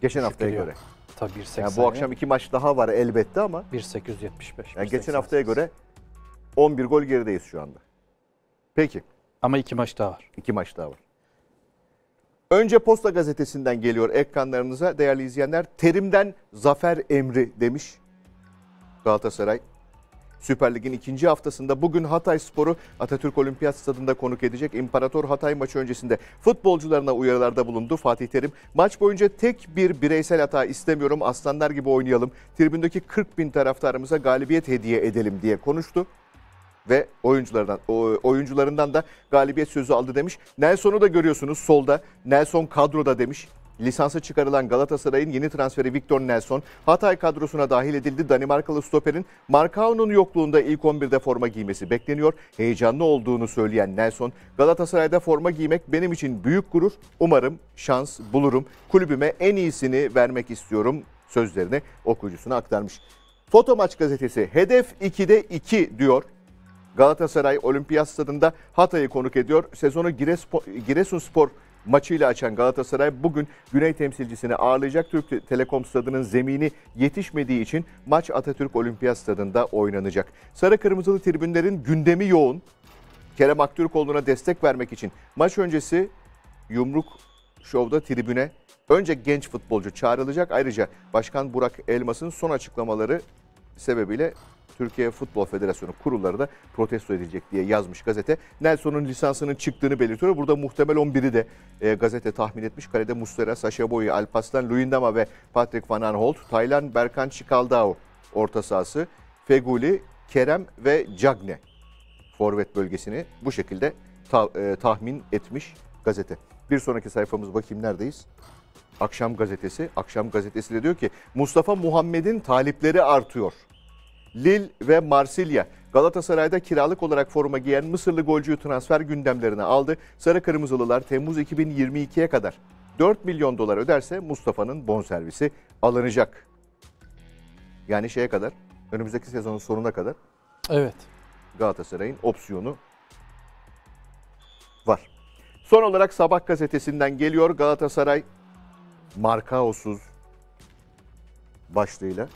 Geçen haftaya göre. Tabii 1.87. Yani bu akşam 2 maç daha var elbette ama. 1.875. Yani geçen haftaya göre 11 gol gerideyiz şu anda. Peki. Ama 2 maç daha var. 2 maç daha var. Önce Posta Gazetesi'nden geliyor ekranlarınıza değerli izleyenler. Terim'den zafer emri demiş Galatasaray. Süper Lig'in 2. haftasında bugün Hatayspor'u Atatürk Olimpiyat Stadı'nda konuk edecek. İmparator Hatay maçı öncesinde futbolcularına uyarılarda bulundu Fatih Terim. Maç boyunca tek bir bireysel hata istemiyorum, aslanlar gibi oynayalım, tribündeki 40.000 taraftarımıza galibiyet hediye edelim diye konuştu. Ve oyuncularından da galibiyet sözü aldı demiş. Nelson'u da görüyorsunuz solda. Nelson kadroda demiş. Lisansa çıkarılan Galatasaray'ın yeni transferi Victor Nelson Hatay kadrosuna dahil edildi. Danimarkalı stoperin Markao'nun yokluğunda ilk 11'de forma giymesi bekleniyor. Heyecanlı olduğunu söyleyen Nelson, Galatasaray'da forma giymek benim için büyük gurur. Umarım şans bulurum. Kulübüme en iyisini vermek istiyorum sözlerini okuyucusuna aktarmış. Foto Maç Gazetesi hedef 2'de 2 diyor. Galatasaray Olimpiyat Stadı'nda Hatay'ı konuk ediyor. Sezonu Giresun Spor maçıyla açan Galatasaray bugün Güney temsilcisini ağırlayacak. Türk Telekom Stadı'nın zemini yetişmediği için maç Atatürk Olimpiyat Stadı'nda oynanacak. Sarı kırmızılı tribünlerin gündemi yoğun. Kerem Aktürkoğlu'na destek vermek için maç öncesi yumruk şovda tribüne önce genç futbolcu çağrılacak. Ayrıca Başkan Burak Elmas'ın son açıklamaları sebebiyle Türkiye Futbol Federasyonu kurulları da protesto edilecek diye yazmış gazete. Nelson'un lisansının çıktığını belirtiyor. Burada muhtemel 11'i de gazete tahmin etmiş. Kalede Muslera, Sacha Boey, Alpaslan, Luyendama ve Patrick Van Aanholt. Taylan, Berkan Çikaldao orta sahası. Feguli, Kerem ve Cagne forvet bölgesini bu şekilde tahmin etmiş gazete. Bir sonraki sayfamız, bakayım neredeyiz? Akşam Gazetesi. Akşam Gazetesi de diyor ki Mustafa Muhammed'in talipleri artıyor. Lille ve Marsilya Galatasaray'da kiralık olarak forma giyen Mısırlı golcüyü transfer gündemlerine aldı. Sarı Kırmızılılar Temmuz 2022'ye kadar $4 milyon öderse Mustafa'nın bonservisi alınacak. Yani şeye kadar, önümüzdeki sezonun sonuna kadar. Evet. Galatasaray'ın opsiyonu var. Son olarak Sabah Gazetesi'nden geliyor Galatasaray Markaosuz başlığıyla.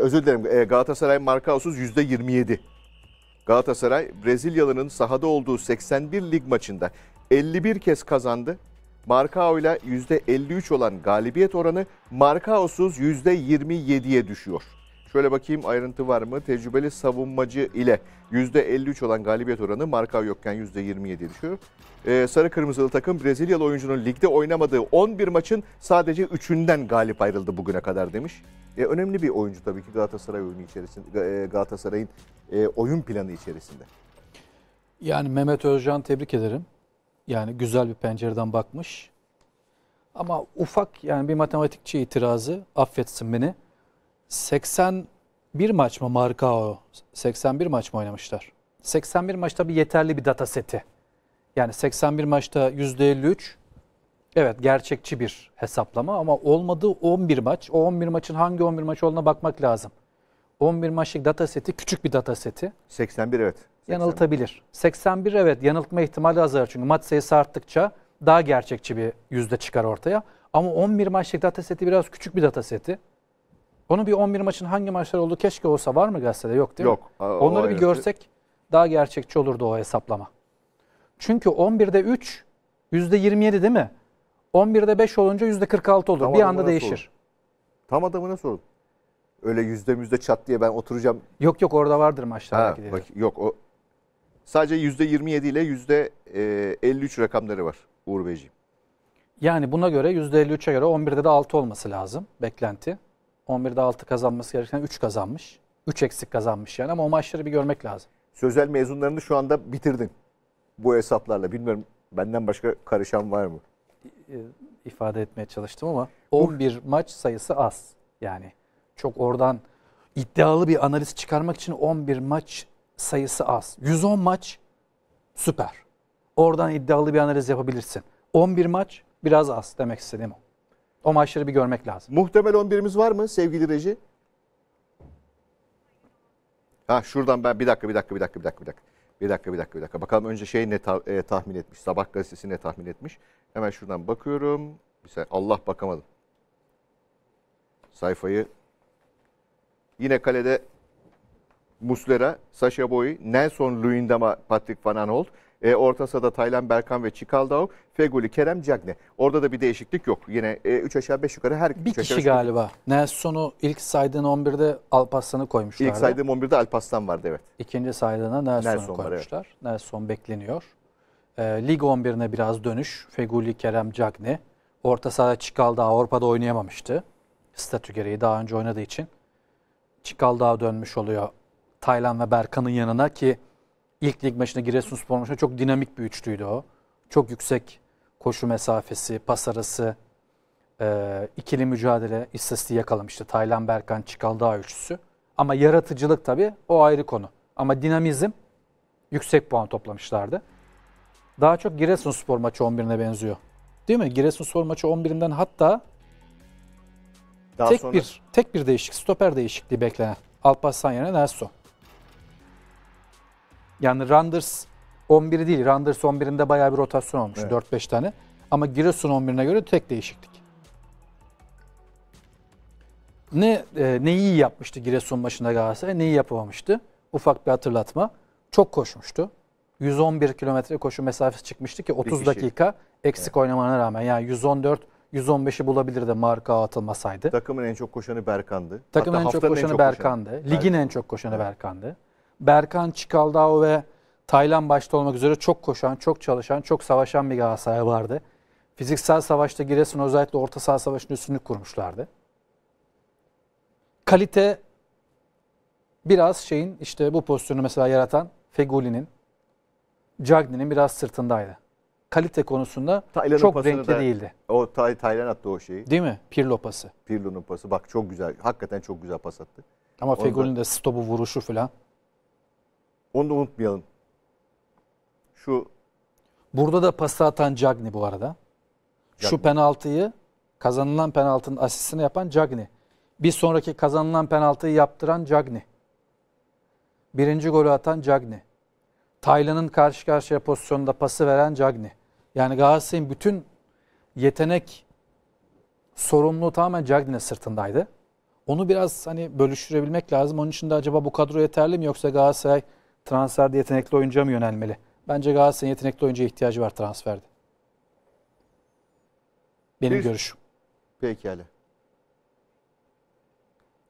Özür dilerim, Galatasaray Markaosuz %27. Galatasaray Brezilyalı'nın sahada olduğu 81 lig maçında 51 kez kazandı. Marcao ile %53 olan galibiyet oranı Marcao'suz %27'ye düşüyor. Şöyle bakayım, ayrıntı var mı? Tecrübeli savunmacı ile %53 olan galibiyet oranı Marcao yokken %27'ye düşüyor. Sarı Kırmızılı takım Brezilyalı oyuncunun ligde oynamadığı 11 maçın sadece 3'ünden galip ayrıldı bugüne kadar demiş. Önemli bir oyuncu tabii ki Galatasaray oyunu içerisinde, Galatasaray'ın oyun planı içerisinde. Yani Mehmet Özcan tebrik ederim. Yani güzel bir pencereden bakmış. Ama ufak yani bir matematikçi itirazı, affetsin beni. 81 maç mı Marcao? 81 maç mı oynamışlar? 81 maçta bir yeterli bir data seti. Yani 81 maçta %53. Evet, gerçekçi bir hesaplama ama olmadığı 11 maç. O 11 maçın hangi 11 maç olduğuna bakmak lazım. 11 maçlık data seti küçük bir data seti. 81 evet. 81. Yanıltabilir. 81 evet, yanıltma ihtimali azalır. Çünkü maç sayısı arttıkça daha gerçekçi bir yüzde çıkar ortaya. Ama 11 maçlık data seti biraz küçük bir data seti. Onu bir 11 maçın hangi maçlar olduğu keşke olsa, var mı gazetede? Yok değil mi? Yok. Onları bir görsek daha gerçekçi olurdu o hesaplama. Çünkü 11'de 3 %27 değil mi? 11'de 5 olunca %46 olur. Tam bir anda değişir. Olur. Tam adamına sorun. Öyle %100'de çat diye ben oturacağım. Yok yok, orada vardır maçlar. Ha, bak, yok o. Sadece %27 ile %53 rakamları var Uğur Beyciğim. Yani buna göre %53'e göre 11'de de 6 olması lazım beklenti. 11'de 6 kazanması gereken 3 kazanmış. 3 eksik kazanmış yani, ama o maçları bir görmek lazım. Sözel mezunlarını şu anda bitirdin bu hesaplarla. Bilmiyorum, benden başka karışan var mı? İfade etmeye çalıştım ama 11 maç sayısı az. Yani çok oradan iddialı bir analiz çıkarmak için 11 maç sayısı az. 110 maç süper. Oradan iddialı bir analiz yapabilirsin. 11 maç biraz az demek istediğim o. O maçları bir görmek lazım. Muhtemel 11'imiz var mı sevgili reji? Ha şuradan ben bir dakika. Bakalım önce şey ne tahmin etmiş? Sabah gazetesi ne tahmin etmiş? Hemen şuradan bakıyorum. Allah, bakamadım. Sayfayı. Yine kalede Muslera, Sasha Boy, Nelson Luyendama, Patrick Van Aanholt. Orta sahada Taylan Berkan ve Çikaldao, Feguli, Kerem Cagne. Orada da bir değişiklik yok. Yine 3 aşağı 5 yukarı her bir kişi galiba. Nelson'u ilk saydığın 11'de Alparslan'ı koymuşlar. İlk saydığım 11'de Alparslan vardı evet. İkinci saydığına Nelson'u koymuşlar. Var, evet. Nelson bekleniyor. Lig 11'ine biraz dönüş. Feguli, Kerem Cagne. Orta sahada Çikaldao Avrupa'da oynayamamıştı. Statü gereği daha önce oynadığı için. Çikaldao dönmüş oluyor Taylan ve Berkan'ın yanına ki İlk lig maçında, Giresun Spor maçında çok dinamik bir üçlüydü o. Çok yüksek koşu mesafesi, pas arası, ikili mücadele istatistiği yakalamıştı. Taylan Berkan, Çikaldağ üçlüsü. Ama yaratıcılık tabii o ayrı konu. Ama dinamizm, yüksek puan toplamışlardı. Daha çok Giresun Spor maçı 11'ine benziyor. Değil mi? Giresun Spor maçı 11'inden hatta daha tek sonra... tek bir değişik, stoper değişikliği beklenen. Alparslan yerine Nelson. Yani Randers 11'i değil. Randers 11'inde bayağı bir rotasyon olmuş. Evet. 4-5 tane. Ama Giresun 11'ine göre tek değişiklik. Neyi iyi yapmıştı Giresun maçında Galatasaray? Neyi yapamamıştı? Ufak bir hatırlatma. Çok koşmuştu. 111 kilometre koşu mesafesi çıkmıştı ki 30 dakika eksik evet. Oynamana rağmen. Yani 114-115'i bulabilirdi Marcao atılmasaydı. Takımın en çok koşanı Berkan'dı. Takımın en çok koşanı Berkan'dı. Ligin en çok koşanı evet. Berkan'dı. Berkan, Çikaldao ve Taylan başta olmak üzere çok koşan, çok çalışan, çok savaşan bir Galatasaray vardı. Fiziksel savaşta Giresun özellikle orta saha savaşının üstünlük kurmuşlardı. Kalite biraz şeyin işte bu pozisyonu mesela yaratan Feguli'nin, Cagney'nin biraz sırtındaydı. Kalite konusunda Taylan'ın çok renkli da, değildi. O Taylan attı o şeyi. Değil mi? Pirlo pası. Pirlo'nun pası. Bak çok güzel. Hakikaten çok güzel pas attı. Ama Feguli'nin de stopu vuruşu falan. Onu da unutmayalım. Şu burada da pası atan Cagney bu arada. Cagney. Şu penaltıyı, kazanılan penaltının asistini yapan Cagney. Bir sonraki kazanılan penaltıyı yaptıran Cagney. Birinci golü atan Cagney. Taylan'ın karşı karşıya pozisyonunda pası veren Cagney. Yani Galatasaray'ın bütün yetenek sorumluluğu tamamen Cagney'in sırtındaydı. Onu biraz hani bölüştürebilmek lazım. Onun için de acaba bu kadro yeterli mi yoksa Galatasaray transferde yetenekli oyuncuya mı yönelmeli? Bence Galatasaray'ın yetenekli oyuncuya ihtiyacı var transferde. Benim görüşüm. Pekala.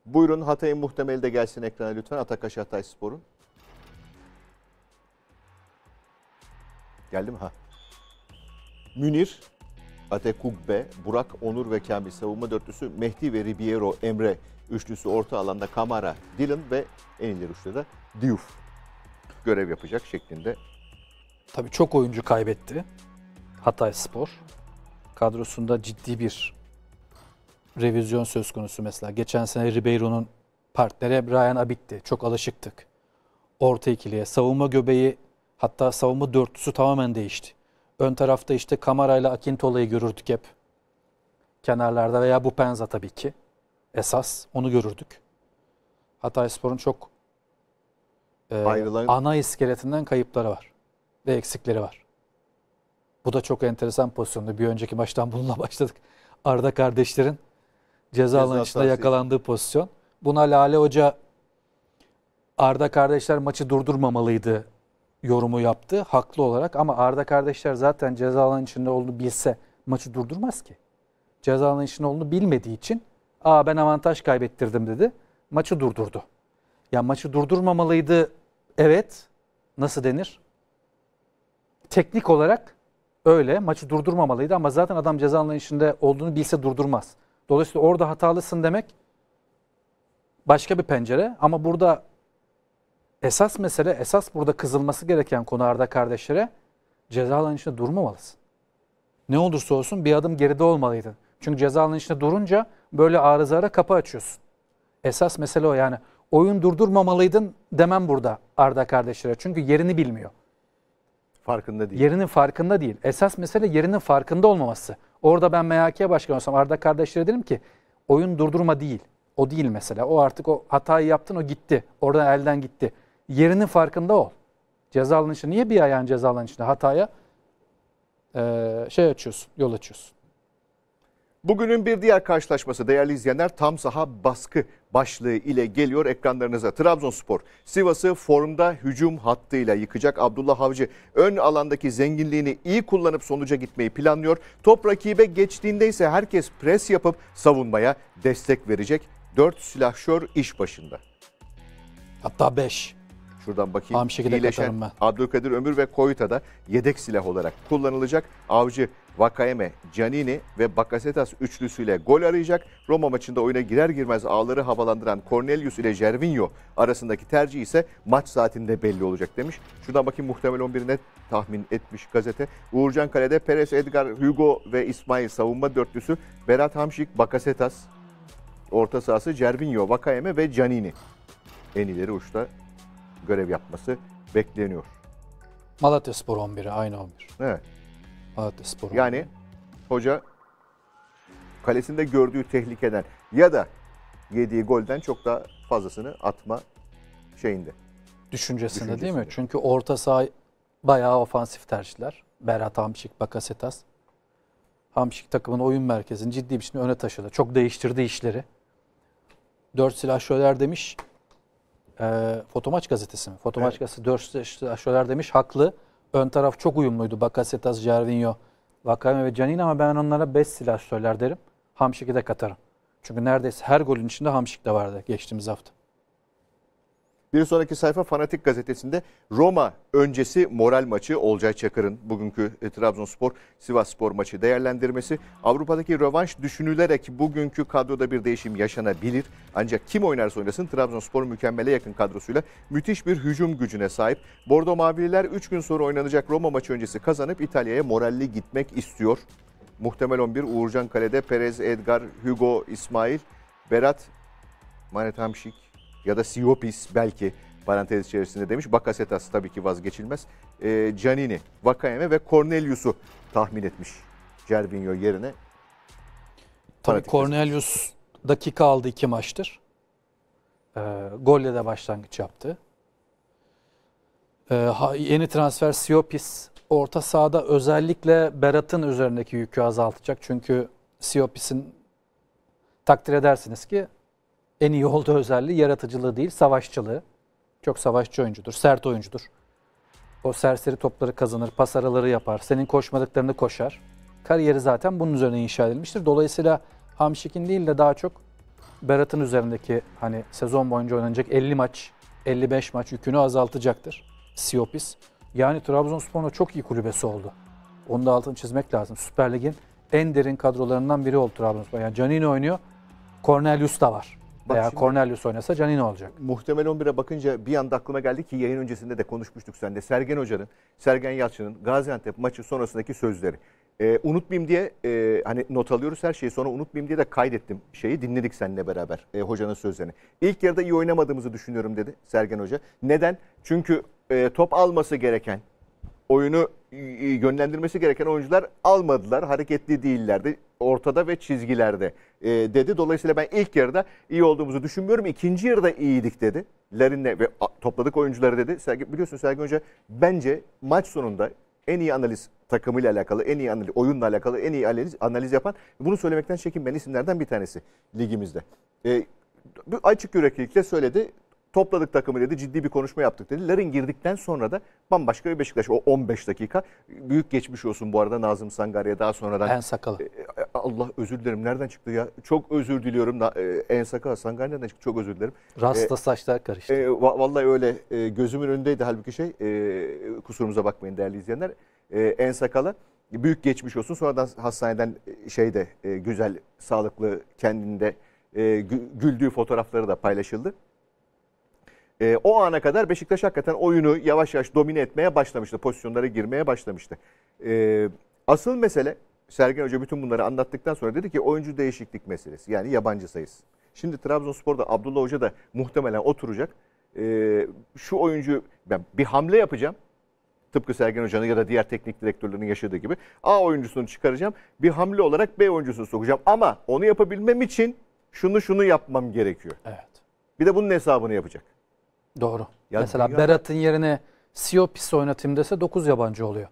Buyurun Hatay'ın muhtemeli de gelsin ekrana lütfen. Atakaş Hatayspor'un. Geldi mi? Ha. Münir, Atekubbe, Burak, Onur ve Kamil savunma dörtlüsü. Mehdi ve Ribeiro, Emre üçlüsü orta alanda. Kamara, Dylan ve en ileri üçlü de Diouf görev yapacak şeklinde. Tabii çok oyuncu kaybetti Hatayspor. Kadrosunda ciddi bir revizyon söz konusu mesela. Geçen sene Ribeiro'nun partneri Brian Abit'ti. Çok alışıktık orta ikiliye. Savunma göbeği, hatta savunma dörtlüsü tamamen değişti. Ön tarafta işte Kamara ile Akintola'yı görürdük hep. Kenarlarda veya Bupenza tabii ki. Esas onu görürdük. Hatayspor'un çok ana iskeletinden kayıpları var. Ve eksikleri var. Bu da çok enteresan pozisyonda. Bir önceki maçtan bununla başladık. Arda kardeşlerin ceza alanı içinde yakalandığı pozisyon. Buna Lale Hoca Arda kardeşler maçı durdurmamalıydı yorumu yaptı. Haklı olarak, ama Arda kardeşler zaten ceza alanı içinde olduğunu bilse maçı durdurmaz ki. Ceza alanı içinde olduğunu bilmediği için ben avantaj kaybettirdim dedi. Maçı durdurdu. Ya maçı durdurmamalıydı. Evet. Nasıl denir? Teknik olarak öyle, maçı durdurmamalıydı ama zaten adam ceza alanı içinde olduğunu bilse durdurmaz. Dolayısıyla orada hatalısın demek başka bir pencere, ama burada esas mesele, esas burada kızılması gereken konu Arda kardeşlere ceza alanı içinde durmamalısın. Ne olursa olsun bir adım geride olmalıydın. Çünkü ceza alanı içinde durunca böyle arızalara kapı açıyorsun. Esas mesele o yani. Oyun durdurmamalıydın demem burada Arda kardeşlere. Çünkü yerini bilmiyor. Farkında değil. Yerinin farkında değil. Esas mesele yerinin farkında olmaması. Orada ben MHK başkanı olsam Arda kardeşlere derim ki oyun durdurma değil. O değil mesela. O artık o hatayı yaptın, o gitti. Oradan elden gitti. Yerinin farkında ol. Ceza alanı içinde niye bir ayağın ceza alanı içinde hataya açıyorsun, yol açıyorsun. Bugünün bir diğer karşılaşması değerli izleyenler tam saha baskı başlığı ile geliyor ekranlarınıza. Trabzonspor Sivas'ı formda hücum hattıyla yıkacak. Abdullah Avcı ön alandaki zenginliğini iyi kullanıp sonuca gitmeyi planlıyor. Top rakibe geçtiğinde ise herkes pres yapıp savunmaya destek verecek. 4 silahşör iş başında. Hatta 5. Şuradan bakayım. Tam şekilde katarım ben. Abdülkadir Ömür ve Koyuta da yedek silah olarak kullanılacak. Avcı, Vakayeme, Canini ve Bakasetas üçlüsüyle gol arayacak. Roma maçında oyuna girer girmez ağları havalandıran Cornelius ile Gervinho arasındaki tercih ise maç saatinde belli olacak demiş. Şuradan bakayım muhtemel 11'ine tahmin etmiş gazete. Uğurcan Kale'de Perez, Edgar, Hugo ve İsmail savunma dörtlüsü. Berat Hamşik, Bakasetas orta sahası, Gervinho, Vakayeme ve Canini. En ileri uçta görev yapması bekleniyor. Malatyaspor 11'i aynı 11. Evet. Malatyaspor 11. Yani hoca kalesinde gördüğü tehlikeden ya da yediği golden çok daha fazlasını atma şeyinde. Düşüncesinde değil mi? Çünkü orta saha bayağı ofansif tercihler. Berat Hamşik, Bakasetas. Hamşik takımın oyun merkezini ciddi bir şekilde öne taşıdı. Çok değiştirdi işleri. 4 silahşörler demiş. Fotomaç gazetesi mi? Fotomaç gazetesi 4 şöler demiş. Haklı. Ön taraf çok uyumluydu. Bakasetas, Gervinho, Vakame ve Canini, ama ben onlara 5 silah söyler derim. Hamşik'i de katarım. Çünkü neredeyse her golün içinde Hamşik de vardı geçtiğimiz hafta. Bir sonraki sayfa Fanatik gazetesinde Roma öncesi moral maçı Olcay Çakır'ın bugünkü Trabzonspor Sivasspor maçı değerlendirmesi. Avrupa'daki rövanş düşünülerek bugünkü kadroda bir değişim yaşanabilir. Ancak kim oynarsa oynasın Trabzonspor mükemmele yakın kadrosuyla müthiş bir hücum gücüne sahip. Bordo Mavililer 3 gün sonra oynanacak Roma maçı öncesi kazanıp İtalya'ya moralli gitmek istiyor. Muhtemel 11 Uğurcan Kale'de Perez, Edgar, Hugo, İsmail, Berat, Manet Hamşik ya da Siopis belki parantez içerisinde demiş. Bakasetas tabii ki vazgeçilmez. Canini, Vakayeme ve Cornelius'u tahmin etmiş. Gervinho yerine. Tabii Cornelius dakika aldı 2 maçtır. Golle de başlangıç yaptı. Yeni transfer Siopis orta sahada özellikle Berat'ın üzerindeki yükü azaltacak. Çünkü Siopis'in takdir edersiniz ki en iyi olduğu özelliği yaratıcılığı değil, savaşçılığı. Çok savaşçı oyuncudur, sert oyuncudur. O serseri topları kazanır, pas araları yapar, senin koşmadıklarını koşar. kariyeri zaten bunun üzerine inşa edilmiştir. Dolayısıyla Hamşik'in değil de daha çok Berat'ın üzerindeki hani sezon boyunca oynanacak 50 maç, 55 maç yükünü azaltacaktır Siopis. Yani Trabzonspor'un çok iyi kulübesi oldu. Onu da altını çizmek lazım. Süper Lig'in en derin kadrolarından biri oldu Trabzonspor. Yani Canini oynuyor, Cornelius da var. Bak veya Cornelius oynasa Canini olacak. Muhtemel 11'e bakınca bir anda aklıma geldi ki yayın öncesinde de konuşmuştuk seninle. Sergen Hoca'nın, Sergen Yalçın'ın Gaziantep maçı sonrasındaki sözleri. Unutmayayım diye hani not alıyoruz her şeyi, sonra unutmayayım diye de kaydettim şeyi, dinledik seninle beraber hocanın sözlerini. İlk yarıda iyi oynamadığımızı düşünüyorum dedi Sergen Hoca. Neden? Çünkü top alması gereken, oyunu yönlendirmesi gereken oyuncular almadılar. Hareketli değillerdi ortada ve çizgilerde dedi. Dolayısıyla ben ilk yarıda iyi olduğumuzu düşünmüyorum. İkinci yarıda iyiydik dedi. Larin'le ve topladık oyuncuları dedi. Biliyorsun Sergen Hoca bence maç sonunda en iyi analiz, takımıyla alakalı, en iyi analiz, oyunla alakalı en iyi analiz yapan, bunu söylemekten çekinmeyen isimlerden bir tanesi ligimizde. Açık yüreklilikle söyledi. Topladık takımı dedi, ciddi bir konuşma yaptık dedi. Larin girdikten sonra da bambaşka bir Beşiktaş. O 15 dakika. Büyük geçmiş olsun bu arada Nazım Sangarya'ya daha sonradan. En Sakalı. Allah özür dilerim. Nereden çıktı ya? Çok özür diliyorum. En Sakalı Sangarya'dan çıktı. Çok özür dilerim. Rasta saçlar karıştı. Vallahi öyle. Gözümün önündeydi halbuki şey. Kusurumuza bakmayın değerli izleyenler. En Sakalı. Büyük geçmiş olsun. Sonradan hastaneden şeyde güzel, sağlıklı, kendinde güldüğü fotoğrafları da paylaşıldı. O ana kadar Beşiktaş hakikaten oyunu yavaş yavaş domine etmeye başlamıştı. Pozisyonlara girmeye başlamıştı. Asıl mesele, Sergen Hoca bütün bunları anlattıktan sonra dedi ki oyuncu değişiklik meselesi. Yani yabancı sayısı. Şimdi Trabzonspor'da Abdullah Hoca da muhtemelen oturacak. Şu oyuncu, ben bir hamle yapacağım. Tıpkı Sergen Hoca'nın ya da diğer teknik direktörlerin yaşadığı gibi. A oyuncusunu çıkaracağım. Bir hamle olarak B oyuncusunu sokacağım. Ama onu yapabilmem için şunu yapmam gerekiyor. Evet. Bir de bunun hesabını yapacak. Doğru. Ya mesela dünya... Berat'ın yerine Siopis oynatayım dese 9 yabancı oluyor.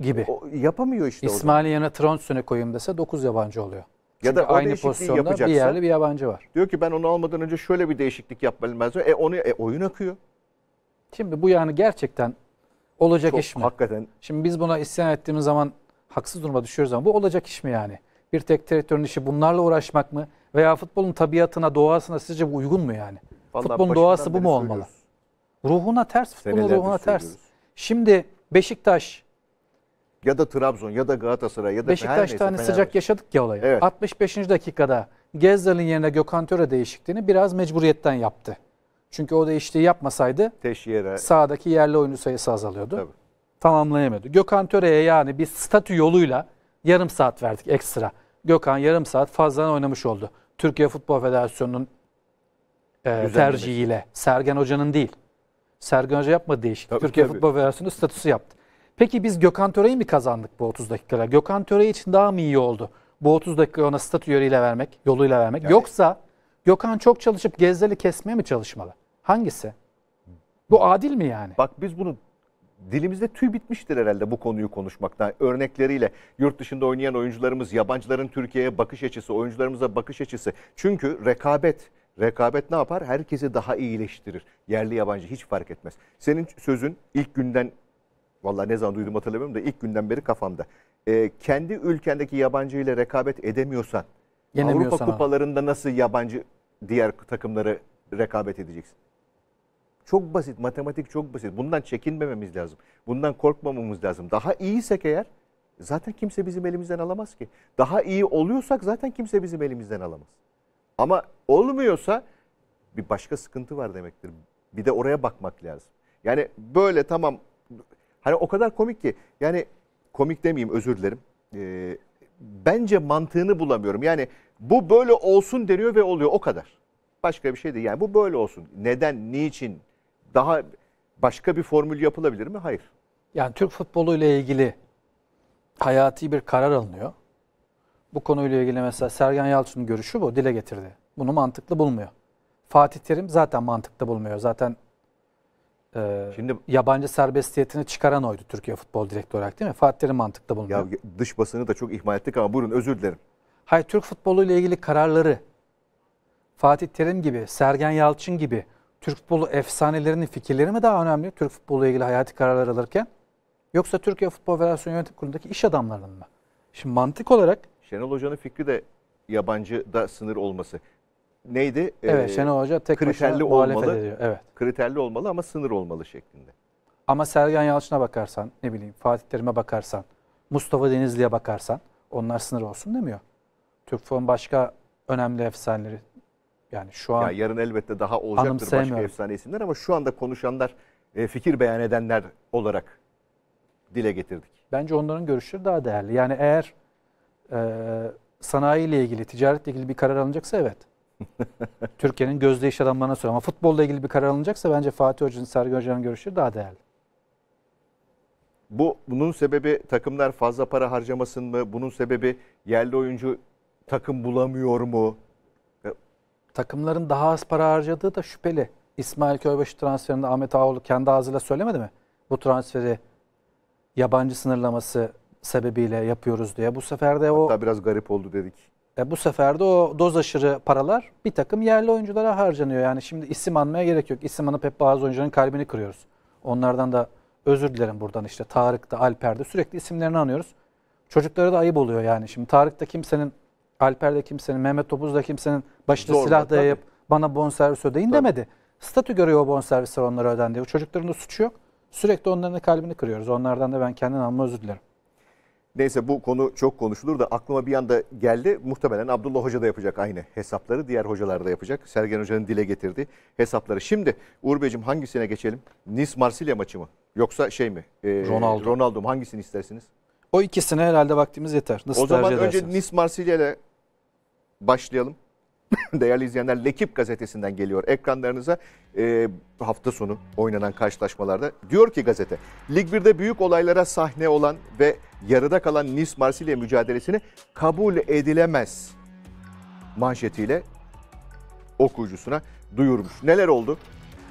Gibi. O yapamıyor işte. İsmail'in yerine Tronson'u koyayım dese 9 yabancı oluyor. Çünkü ya da aynı pozisyonda bir yerli bir yabancı var. Diyor ki ben onu almadan önce şöyle bir değişiklik yapmalıyım. Oyun akıyor. Şimdi bu yani gerçekten olacak çok, iş mi? Hakikaten. Şimdi biz buna isyan ettiğimiz zaman haksız duruma düşüyoruz ama bu olacak iş mi yani? Bir tek direktörün işi bunlarla uğraşmak mı? Veya futbolun tabiatına, doğasına sizce bu uygun mu yani? Vallahi futbolun doğası bu mu olmalı? Ruhuna ters, futbolun ruhuna ters. Şimdi Beşiktaş ya da Trabzon ya da Galatasaray ya da Beşiktaş'ta hani sıcak yaşadık ya olayı. Evet. 65. dakikada Gezzal'in yerine Gökhan Töre değişikliğini biraz mecburiyetten yaptı. Çünkü o değişikliği yapmasaydı sahadaki yerli oyuncu sayısı azalıyordu. Tabii. Tamamlayamadı. Gökhan Töre'ye yani bir statü yoluyla yarım saat verdik ekstra. Gökhan yarım saat fazla oynamış oldu. Türkiye Futbol Federasyonu'nun tercihiyle. Sergen Hoca'nın değil. Sergen Hoca yapmadı değişiklik. Tabii, Türkiye Futbol Federasyonu statüsü yaptı. Peki biz Gökhan Töre'yi mi kazandık bu 30 dakikada? Gökhan Töre için daha mı iyi oldu? Bu 30 dakika ona statü yoluyla vermek. Yani. Yoksa Gökhan çok çalışıp Gezzal'i kesmeye mi çalışmalı? Hangisi? Bu adil mi yani? Bak biz bunu dilimizde tüy bitmiştir herhalde bu konuyu konuşmaktan. Örnekleriyle yurt dışında oynayan oyuncularımız, yabancıların Türkiye'ye bakış açısı, oyuncularımıza bakış açısı. Çünkü rekabet ne yapar? Herkesi daha iyileştirir. Yerli yabancı hiç fark etmez. Senin sözün ilk günden, vallahi ne zaman duydum hatırlamıyorum da ilk günden beri kafamda. Kendi ülkendeki yabancı ile rekabet edemiyorsan, Avrupa kupalarında nasıl yabancı diğer takımları rekabet edeceksin? Çok basit, matematik çok basit. Bundan çekinmememiz lazım. Bundan korkmamamız lazım. Daha iyiysek eğer zaten kimse bizim elimizden alamaz ki. Daha iyi oluyorsak zaten kimse bizim elimizden alamaz. Ama olmuyorsa bir başka sıkıntı var demektir. Bir de oraya bakmak lazım. Yani böyle tamam. Hani o kadar komik ki. Yani komik demeyeyim, özür dilerim. Bence mantığını bulamıyorum. Yani bu böyle olsun deniyor ve oluyor, o kadar. Başka bir şey değil. Yani bu böyle olsun. Neden, niçin? Daha başka bir formül yapılabilir mi? Hayır. Yani Türk futboluyla ilgili hayati bir karar alınıyor. Bu konuyla ilgili mesela Sergen Yalçın'ın görüşü bu. Dile getirdi. Bunu mantıklı bulmuyor. Fatih Terim zaten mantıklı bulmuyor. Zaten şimdi yabancı serbestiyetini çıkaran oydu Türkiye Futbol Direktörü olarak, değil mi? Fatih Terim mantıklı bulmuyor. Ya dış basını da çok ihmal ettik ama buyurun, özür dilerim. Hayır, Türk futboluyla ilgili kararları Fatih Terim gibi, Sergen Yalçın gibi Türk futbolu efsanelerinin fikirleri mi daha önemli? Türk futboluyla ilgili hayati kararlar alırken Yoksa Türkiye Futbol Federasyonu Yönetim Kurulu'ndaki iş adamlarının mı? Şimdi mantık olarak... Şenol Hoca'nın fikri de yabancıda sınır olması. Neydi? Evet, Şenol Hoca tek kriterli olmalı, ediyor. Evet. Kriterli olmalı ama sınır olmalı şeklinde. Ama Sergen Yalçın'a bakarsan, ne bileyim Fatih Terim'e bakarsan, Mustafa Denizli'ye bakarsan onlar sınır olsun demiyor. Türk futbolunun başka önemli efsaneleri yani şu an... Ya yarın elbette daha olacaktır başka efsane isimler ama şu anda konuşanlar, fikir beyan edenler olarak dile getirdik. Bence onların görüşleri daha değerli. Yani eğer sanayiyle ilgili, ticaretle ilgili bir karar alınacaksa evet. Türkiye'nin gözde iş adamlarına soruyor. Ama futbolla ilgili bir karar alınacaksa bence Fatih Hoca'nın, Sergen Hoca'nın görüşleri daha değerli. Bunun sebebi takımlar fazla para harcamasın mı? Bunun sebebi yerli oyuncu takım bulamıyor mu? Takımların daha az para harcadığı da şüpheli. İsmail Köybaşı transferinde Ahmet Ağaoğlu kendi ağzıyla söylemedi mi? Bu transferi yabancı sınırlaması sebebiyle yapıyoruz diye. Bu sefer de o... Hatta biraz garip oldu dedik. Bu sefer de o doz aşırı paralar bir takım yerli oyunculara harcanıyor. Yani şimdi isim anmaya gerek yok. İsim anıp hep bazı oyuncuların kalbini kırıyoruz. Onlardan da özür dilerim buradan, işte Tarık'ta, Alper'de sürekli isimlerini anıyoruz. Çocuklara da ayıp oluyor yani. Şimdi Tarık'ta kimsenin, Alper'de kimsenin, Mehmet Topuz'da kimsenin başına silah dayayıp bana bonservis ödeyin demedi. Statü görüyor o bonservisler onlara ödendi. O çocukların da suçu yok. Sürekli onların da kalbini kırıyoruz. Onlardan da ben kendimden alma özür dilerim. Neyse, bu konu çok konuşulur da aklıma bir anda geldi. Muhtemelen Abdullah Hoca da yapacak aynı hesapları. Diğer hocalar da yapacak. Sergen Hoca'nın dile getirdiği hesapları. Şimdi Uğur Beyciğim, hangisine geçelim? Nice Marsilya maçı mı? Yoksa şey mi? Ronaldo mu? Hangisini istersiniz? O ikisine herhalde vaktimiz yeter. Nasıl o zaman önce Nice Marsilya ile başlayalım. Değerli izleyenler, L'Ekip gazetesinden geliyor ekranlarınıza hafta sonu oynanan karşılaşmalarda. Diyor ki gazete, Lig 1'de büyük olaylara sahne olan ve yarıda kalan Nice Marsilya mücadelesini kabul edilemez manşetiyle okuyucusuna duyurmuş. Neler oldu?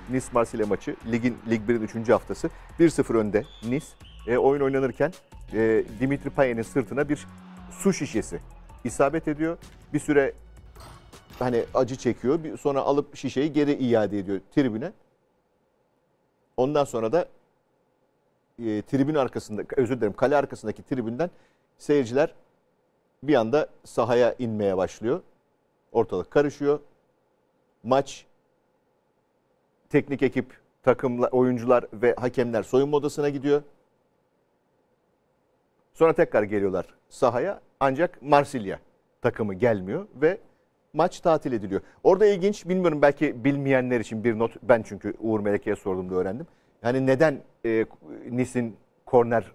Nice Marsilya maçı, Lig 1'in 3. haftası, 1-0 önde Nice. Oyun oynanırken Dimitri Payet'in sırtına bir su şişesi isabet ediyor. Bir süre hani acı çekiyor. Sonra alıp şişeyi geri iade ediyor tribüne. Ondan sonra da tribün arkasında, özür dilerim, kale arkasındaki tribünden seyirciler bir anda sahaya inmeye başlıyor. Ortalık karışıyor. Maç, teknik ekip, takımla oyuncular ve hakemler soyunma odasına gidiyor. Sonra tekrar geliyorlar sahaya. Ancak Marsilya takımı gelmiyor ve maç tatil ediliyor. Orada ilginç, bilmiyorum, belki bilmeyenler için bir not. Ben çünkü Uğur Melek'e sorduğumda öğrendim. Yani neden Nice'in korner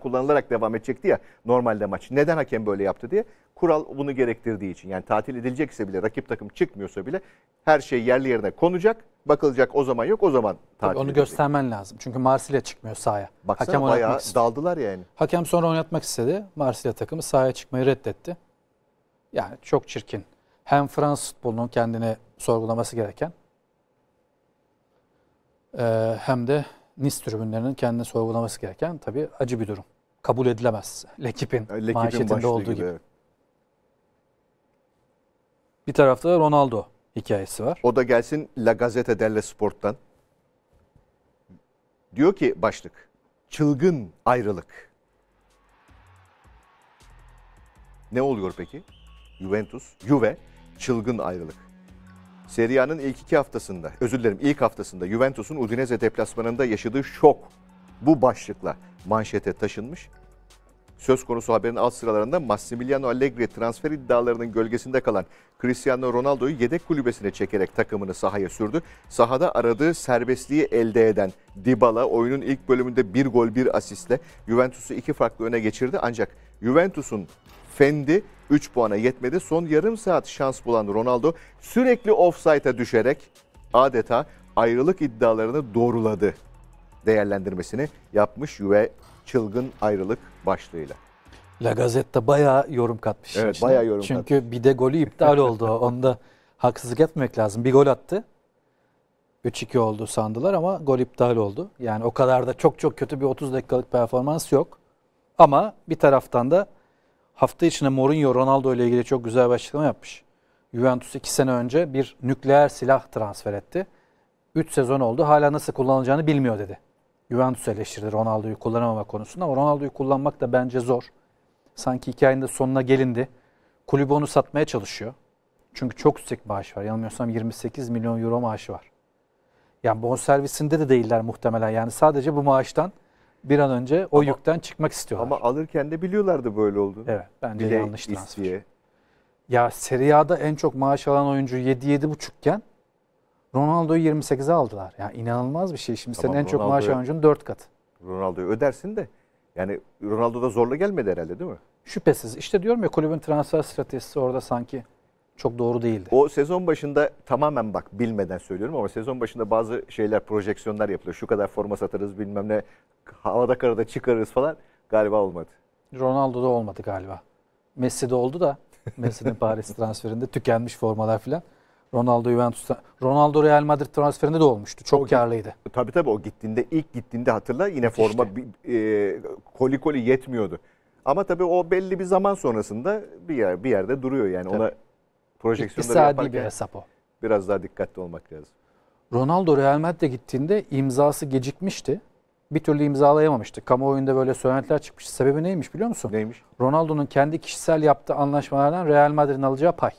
kullanılarak devam edecekti ya normalde maç. Neden hakem böyle yaptı diye. Kural bunu gerektirdiği için. Yani tatil edilecekse bile, rakip takım çıkmıyorsa bile her şey yerli yerine konacak. Bakılacak, o zaman yok, o zaman tatil. Tabii onu edilecek. Göstermen lazım. Çünkü Marsilya çıkmıyor sahaya. Baksana, hakem bayağı daldılar yani. Hakem sonra oynatmak istedi. Marsilya takımı sahaya çıkmayı reddetti. Yani çok çirkin. Hem Fransız futbolunun kendini sorgulaması gereken hem de Nice tribünlerinin kendini sorgulaması gereken tabii acı bir durum. Kabul edilemez. L'Ekip'in manşetinde olduğu gibi. Evet. Bir tarafta da Ronaldo hikayesi var. O da gelsin La Gazzetta dello Sport'tan. Diyor ki başlık, çılgın ayrılık. Ne oluyor peki? Juve çılgın ayrılık. Serie A'nın ilk haftasında Juventus'un Udinese deplasmanında yaşadığı şok bu başlıkla manşete taşınmış. Söz konusu haberin alt sıralarında Massimiliano Allegri transfer iddialarının gölgesinde kalan Cristiano Ronaldo'yu yedek kulübesine çekerek takımını sahaya sürdü. Sahada aradığı serbestliği elde eden Dybala oyunun ilk bölümünde bir gol bir asistle Juventus'u iki farklı öne geçirdi. Ancak Juventus'un Fendi 3 puana yetmedi. Son yarım saat şans bulan Ronaldo sürekli ofsayta düşerek adeta ayrılık iddialarını doğruladı değerlendirmesini yapmış Juve çılgın ayrılık başlığıyla. La Gazzetta bayağı yorum katmış. Evet, bayağı yorum katmış. Çünkü bir de golü iptal oldu. Onda haksızlık etmemek lazım. Bir gol attı. 3-2 oldu sandılar ama gol iptal oldu. Yani o kadar da çok çok kötü bir 30 dakikalık performans yok. Ama bir taraftan da hafta içinde Mourinho Ronaldo ile ilgili çok güzel bir açıklama yapmış. Juventus 2 sene önce bir nükleer silah transfer etti. 3 sezon oldu, hala nasıl kullanılacağını bilmiyor dedi. Juventus eleştirdi Ronaldo'yu kullanamama konusunda, ama Ronaldo'yu kullanmak da bence zor. Sanki hikayenin de sonuna gelindi. Kulübü onu satmaya çalışıyor. Çünkü çok yüksek maaş var. Yanılmıyorsam 28 milyon euro maaşı var. Yani bonservisinde de değiller muhtemelen. Yani sadece bu maaştan bir an önce o yükten çıkmak istiyorlar. Ama alırken de biliyorlardı böyle olduğunu. Evet, bence bile yanlış transfer. Ya Serie A'da en çok maaş alan oyuncu 7-7,5 iken Ronaldo'yu 28'e aldılar. Yani inanılmaz bir şey. Şimdi tamam, senin en çok maaş alan oyuncunun 4 katı. Ronaldo'yu ödersin de. Yani Ronaldo da zorla gelmedi herhalde, değil mi? Şüphesiz. İşte diyorum ya, kulübün transfer stratejisi orada sanki çok doğru değildi. O sezon başında tamamen, bak bilmeden söylüyorum ama sezon başında bazı şeyler, projeksiyonlar yapılıyor. Şu kadar forma satarız, bilmem ne, havada karada çıkarırız falan, galiba olmadı. Ronaldo'da olmadı galiba. Messi'de oldu da, Messi'nin Paris transferinde tükenmiş formalar falan. Ronaldo Juventus'ta, Ronaldo Real Madrid transferinde de olmuştu. Çok karlıydı. Tabii tabii, o gittiğinde, ilk gittiğinde hatırla, yine hiç forma koli yetmiyordu. Ama tabii o belli bir zaman sonrasında bir yerde duruyor yani, tabii. Ona projeksiyonları yaparken bir hesap o. Biraz daha dikkatli olmak lazım. Ronaldo Real Madrid'e gittiğinde imzası gecikmişti. Bir türlü imzalayamamıştı. Kamuoyunda böyle söylentiler çıkmış. Sebebi neymiş biliyor musun? Neymiş? Ronaldo'nun kendi kişisel yaptığı anlaşmalardan Real Madrid'in alacağı pay.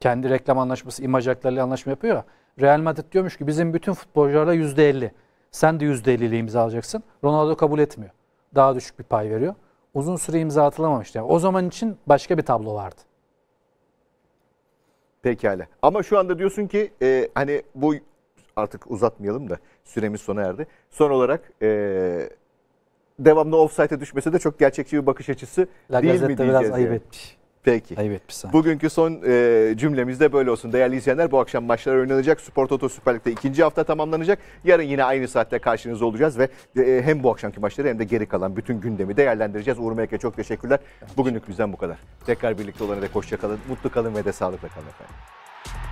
Kendi reklam anlaşması, imaj haklarıyla anlaşma yapıyor ya. Real Madrid diyormuş ki bizim bütün futbolcularla %50. Sen de %50 ile imza alacaksın. Ronaldo kabul etmiyor. Daha düşük bir pay veriyor. Uzun süre imza atılamamıştı. Yani o zaman için başka bir tablo vardı. Pekala. Ama şu anda diyorsun ki hani bu, artık uzatmayalım da süremiz sona erdi. Son olarak devamlı offside'e düşmese de çok gerçekçi bir bakış açısı La değil mi diyeceğiz. La Gazette'de biraz ayıp etmiş. Peki. Bugünkü son cümlemiz de böyle olsun. Değerli izleyenler, bu akşam maçlar oynanacak. Spor Toto Süper Lig'de 2. hafta tamamlanacak. Yarın yine aynı saatte karşınızda olacağız ve hem bu akşamki maçları hem de geri kalan bütün gündemi değerlendireceğiz. Uğur Melek'e çok teşekkürler. Bugünlük bizden bu kadar. Tekrar birlikte olana dek hoşça kalın. Mutlu kalın ve de sağlıkla kalın efendim.